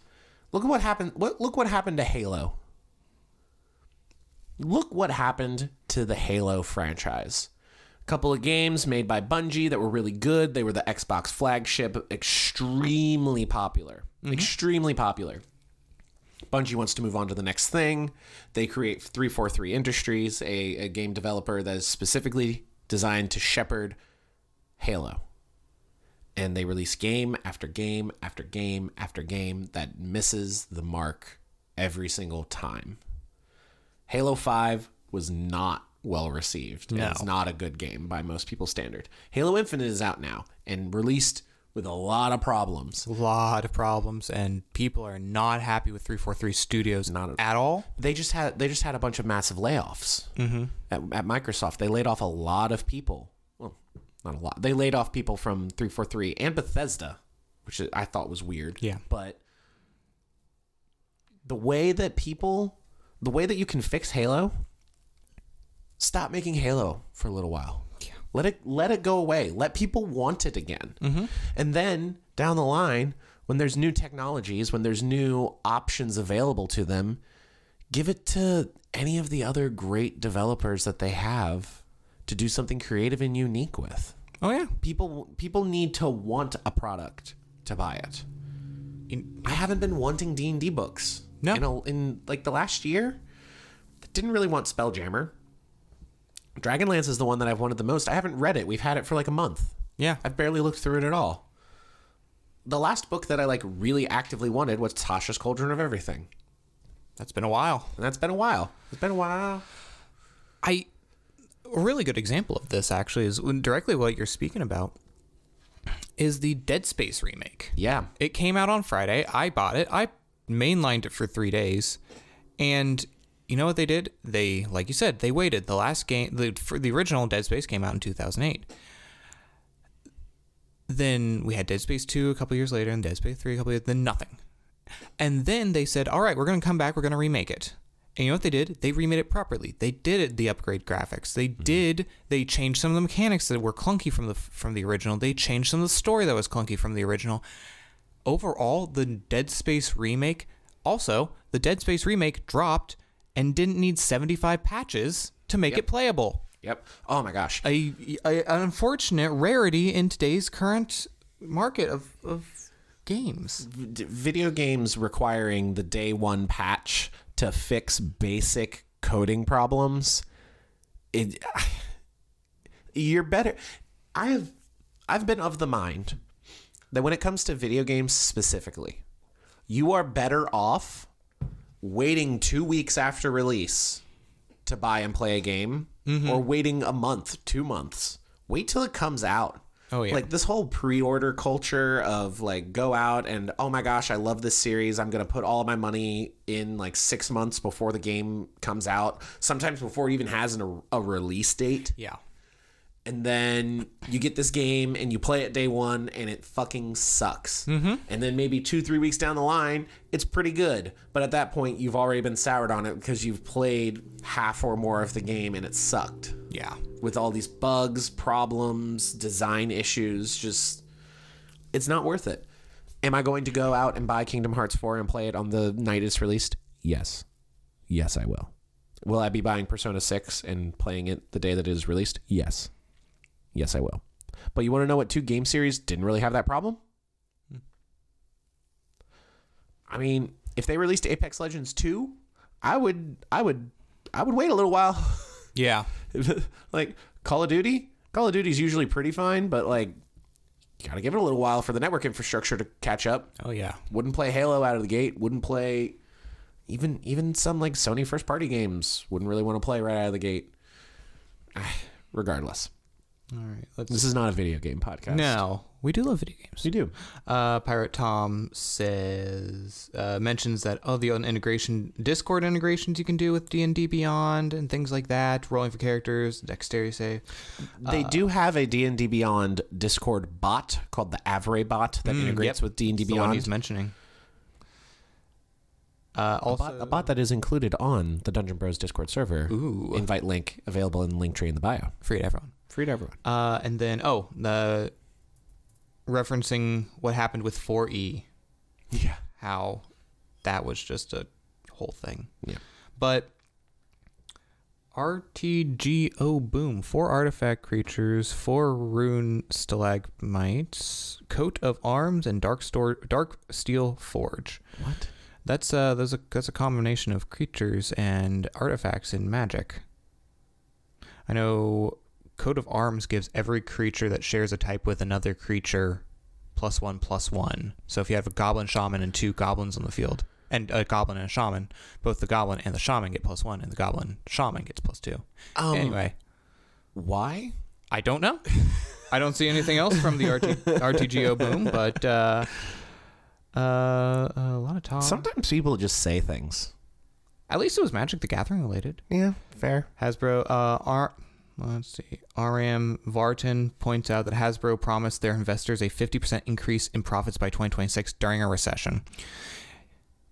Look at what happened, what, look what happened to Halo. Look what happened to the Halo franchise. Couple of games made by Bungie that were really good. They were the Xbox flagship, extremely popular. Mm-hmm. Extremely popular. Bungie wants to move on to the next thing. They create three forty-three Industries, a, a game developer that is specifically designed to shepherd Halo. And they release game after game after game after game that misses the mark every single time. Halo five was not well received. No. It's not a good game by most people's standard. Halo Infinite is out now and released with a lot of problems. A lot of problems, and people are not happy with three forty-three Studios not at, at all. They just had they just had a bunch of massive layoffs. Mm-hmm. at, at Microsoft. They laid off a lot of people. Well, not a lot. They laid off people from three forty-three and Bethesda, which I thought was weird. Yeah, but the way that people, the way that you can fix Halo. Stop making Halo for a little while. Yeah. Let it let it go away. Let people want it again. Mm-hmm. And then down the line, when there's new technologies, when there's new options available to them, give it to any of the other great developers that they have to do something creative and unique with. Oh yeah. People people need to want a product to buy it. In, I haven't been wanting D and D books. No. In, a, in like the last year, I didn't really want Spelljammer. Dragonlance is the one that I've wanted the most. I haven't read it. We've had it for like a month. Yeah. I've barely looked through it at all. the last book that I like really actively wanted was Tasha's Cauldron of Everything. That's been a while. And that's been a while. It's been a while. I a really good example of this actually is directly what you're speaking about is the Dead Space remake. Yeah. It came out on Friday. I bought it. I mainlined it for three days. And you know what they did? They, like you said, they waited. The last game, the, for the original Dead Space came out in two thousand eight. Then we had Dead Space two a couple years later and Dead Space three a couple years, then nothing. And then they said, all right, we're going to come back. We're going to remake it. And you know what they did? They remade it properly. They did it, the upgrade graphics. They mm-hmm. did. They changed some of the mechanics that were clunky from the from the original. They changed some of the story that was clunky from the original. Overall, the Dead Space remake, also, the Dead Space remake dropped and didn't need seventy-five patches to make yep. it playable. Yep. Oh, my gosh. A, a, an unfortunate rarity in today's current market of... of games. Video games requiring the day one patch to fix basic coding problems. It, you're better. I have, I've been of the mind that when it comes to video games specifically, you are better off waiting two weeks after release to buy and play a game mm-hmm. or waiting a month, two months. Wait till it comes out. Oh, yeah. Like this whole pre-order culture of like go out and oh my gosh, I love this series. I'm going to put all my money in like six months before the game comes out, sometimes before it even has an, a release date. Yeah. And then you get this game and you play it day one and it fucking sucks. Mm-hmm. And then maybe two, three weeks down the line, it's pretty good. But at that point, you've already been soured on it because you've played half or more of the game and it sucked. Yeah. With all these bugs, problems, design issues, just it's not worth it. Am I going to go out and buy Kingdom Hearts four and play it on the night it's released? Yes. Yes, I will. Will I be buying Persona six and playing it the day that it is released? Yes. Yes, I will. But you want to know what two game series didn't really have that problem? I mean, if they released Apex Legends two, I would, I would, I would wait a little while. Yeah. Like Call of Duty, Call of Duty is usually pretty fine, but like, you gotta give it a little while for the network infrastructure to catch up. Oh yeah. Wouldn't play Halo out of the gate. Wouldn't play even even some like Sony first party games. Wouldn't really want to play right out of the gate. Regardless. All right. Let's this is not a video game podcast. No, we do love video games. We do. Uh, Pirate Tom says, uh, mentions that all oh, the integration, Discord integrations you can do with D and D Beyond and things like that, rolling for characters, dexterity save. They uh, do have a D and D Beyond Discord bot called the Avray bot that mm, integrates yep. with D and D Beyond. The one he's mentioning. Uh, also, a, bot, a bot that is included on the Dungeon Bros Discord server. Ooh. Invite link available in Linktree in the bio. Free to everyone. Free to everyone. Uh, and then, oh, the referencing what happened with four E. Yeah. How that was just a whole thing. Yeah. But R T G O Boom. Four artifact creatures, four rune stalagmites, coat of arms, and dark, store, dark steel forge. What? That's, uh, that's, a, that's a combination of creatures and artifacts in Magic. I know... Coat of Arms gives every creature that shares a type with another creature plus one, plus one. So if you have a goblin shaman and two goblins on the field, and a goblin and a shaman, both the goblin and the shaman get plus one, and the goblin shaman gets plus two. Um, anyway. Why? I don't know. I don't see anything else from the R T G O Boom, but uh, uh, a lot of talk. Sometimes people just say things. At least it was Magic the Gathering related. Yeah, fair. Hasbro, uh, are... Let's see. R M Vartan points out that Hasbro promised their investors a fifty percent increase in profits by twenty twenty-six during a recession.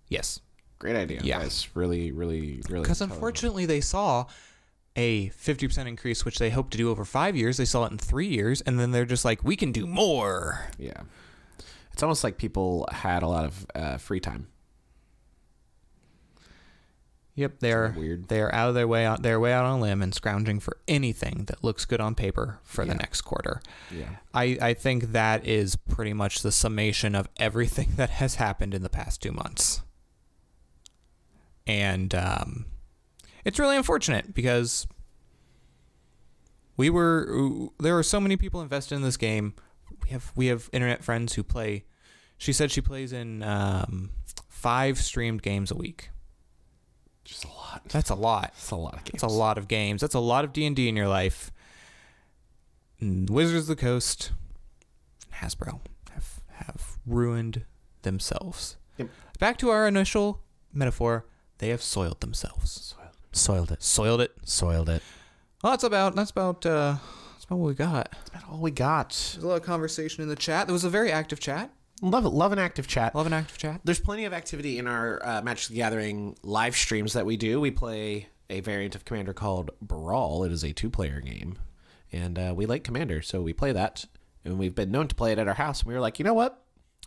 Yes. Great idea. Yeah. That's really, really, really. Because unfortunately they saw a fifty percent increase, which they hoped to do over five years. They saw it in three years. And then they're just like, we can do more. Yeah. It's almost like people had a lot of uh, free time. Yep, they're weird. They are out of their way out their way out on a limb and scrounging for anything that looks good on paper for yeah. the next quarter. Yeah, I I think that is pretty much the summation of everything that has happened in the past two months. And um, it's really unfortunate because we were there are so many people invested in this game. We have we have internet friends who play She said she plays in um, five streamed games a week. Just a lot. That's a lot. That's a lot of games. That's a lot of games. That's a lot of D and D in your life. Wizards of the Coast and Hasbro have, have ruined themselves. Yep. Back to our initial metaphor, they have soiled themselves. Soiled it. Soiled it. Soiled it. Well, that's about, that's about, uh, that's about what we got. That's about all we got. There's a lot of conversation in the chat. There was a very active chat. Love it. Love an active chat. Love an active chat. There's plenty of activity in our uh, Magic: The Gathering live streams that we do. We play a variant of Commander called Brawl. It is a two-player game, and uh, we like Commander, so we play that. And we've been known to play it at our house. And we were like, you know what?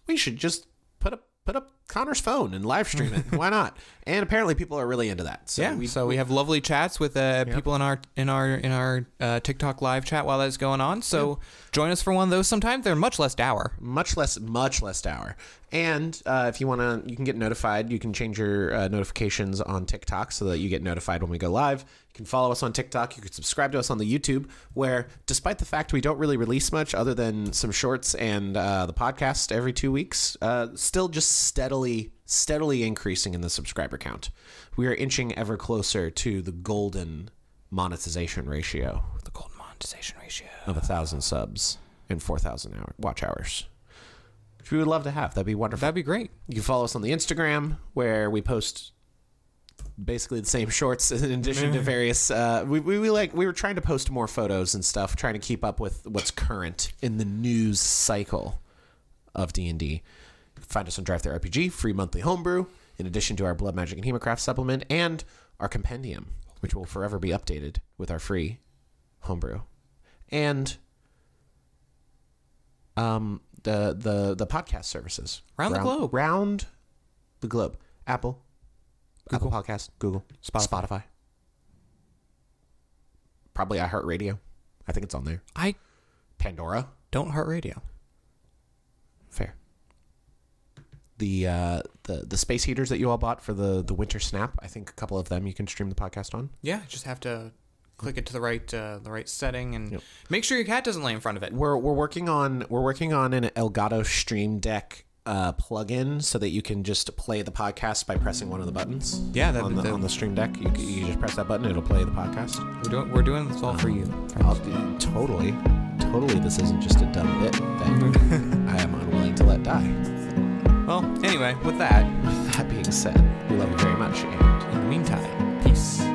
We should just put up put up Connor's phone and live stream it. Why not? And apparently, people are really into that. So yeah. We, so we have lovely chats with uh, yeah. people in our in our in our uh, TikTok live chat while that's going on. So yeah. Join us for one of those sometime. They're much less dour. Much less, much less dour. And uh, if you want to, you can get notified. You can change your uh, notifications on TikTok so that you get notified when we go live. You can follow us on TikTok. You can subscribe to us on the YouTube, where despite the fact we don't really release much other than some shorts and uh, the podcast every two weeks, uh, still just steadily, steadily increasing in the subscriber count. We are inching ever closer to the golden monetization ratio. The golden monetization ratio. Of one thousand subs and four thousand hour watch hours. Which we would love to have. That'd be wonderful. That'd be great. You can follow us on the Instagram, where we post basically the same shorts in addition to various uh we, we, we like we were trying to post more photos and stuff, trying to keep up with what's current in the news cycle of D and D. Find us on Drive-Thru R P G, free monthly homebrew, in addition to our Blood Magic and Hemocraft supplement and our compendium, which will forever be updated with our free homebrew. And um The, the the podcast services round, round the globe, round the globe. Apple, Google, Apple Podcast, Google, Spotify. Spotify, probably iHeartRadio. I think it's on there. I Pandora, don't Heart Radio. Fair. The uh, the the space heaters that you all bought for the the winter snap. I think a couple of them you can stream the podcast on. Yeah, just have to click it to the right, uh, the right setting, and yep. Make sure your cat doesn't lay in front of it. We're we're working on we're working on an Elgato Stream Deck uh, plugin so that you can just play the podcast by pressing one of the buttons. Yeah, that, on, the, that, on the Stream Deck, you, you just press that button, it'll play the podcast. We're doing we're doing this all um, for you. I'll do, totally, totally. This isn't just a dumb bit that I am unwilling to let die. Well, anyway, with that, with that being said, we love you very much, and in the meantime, peace.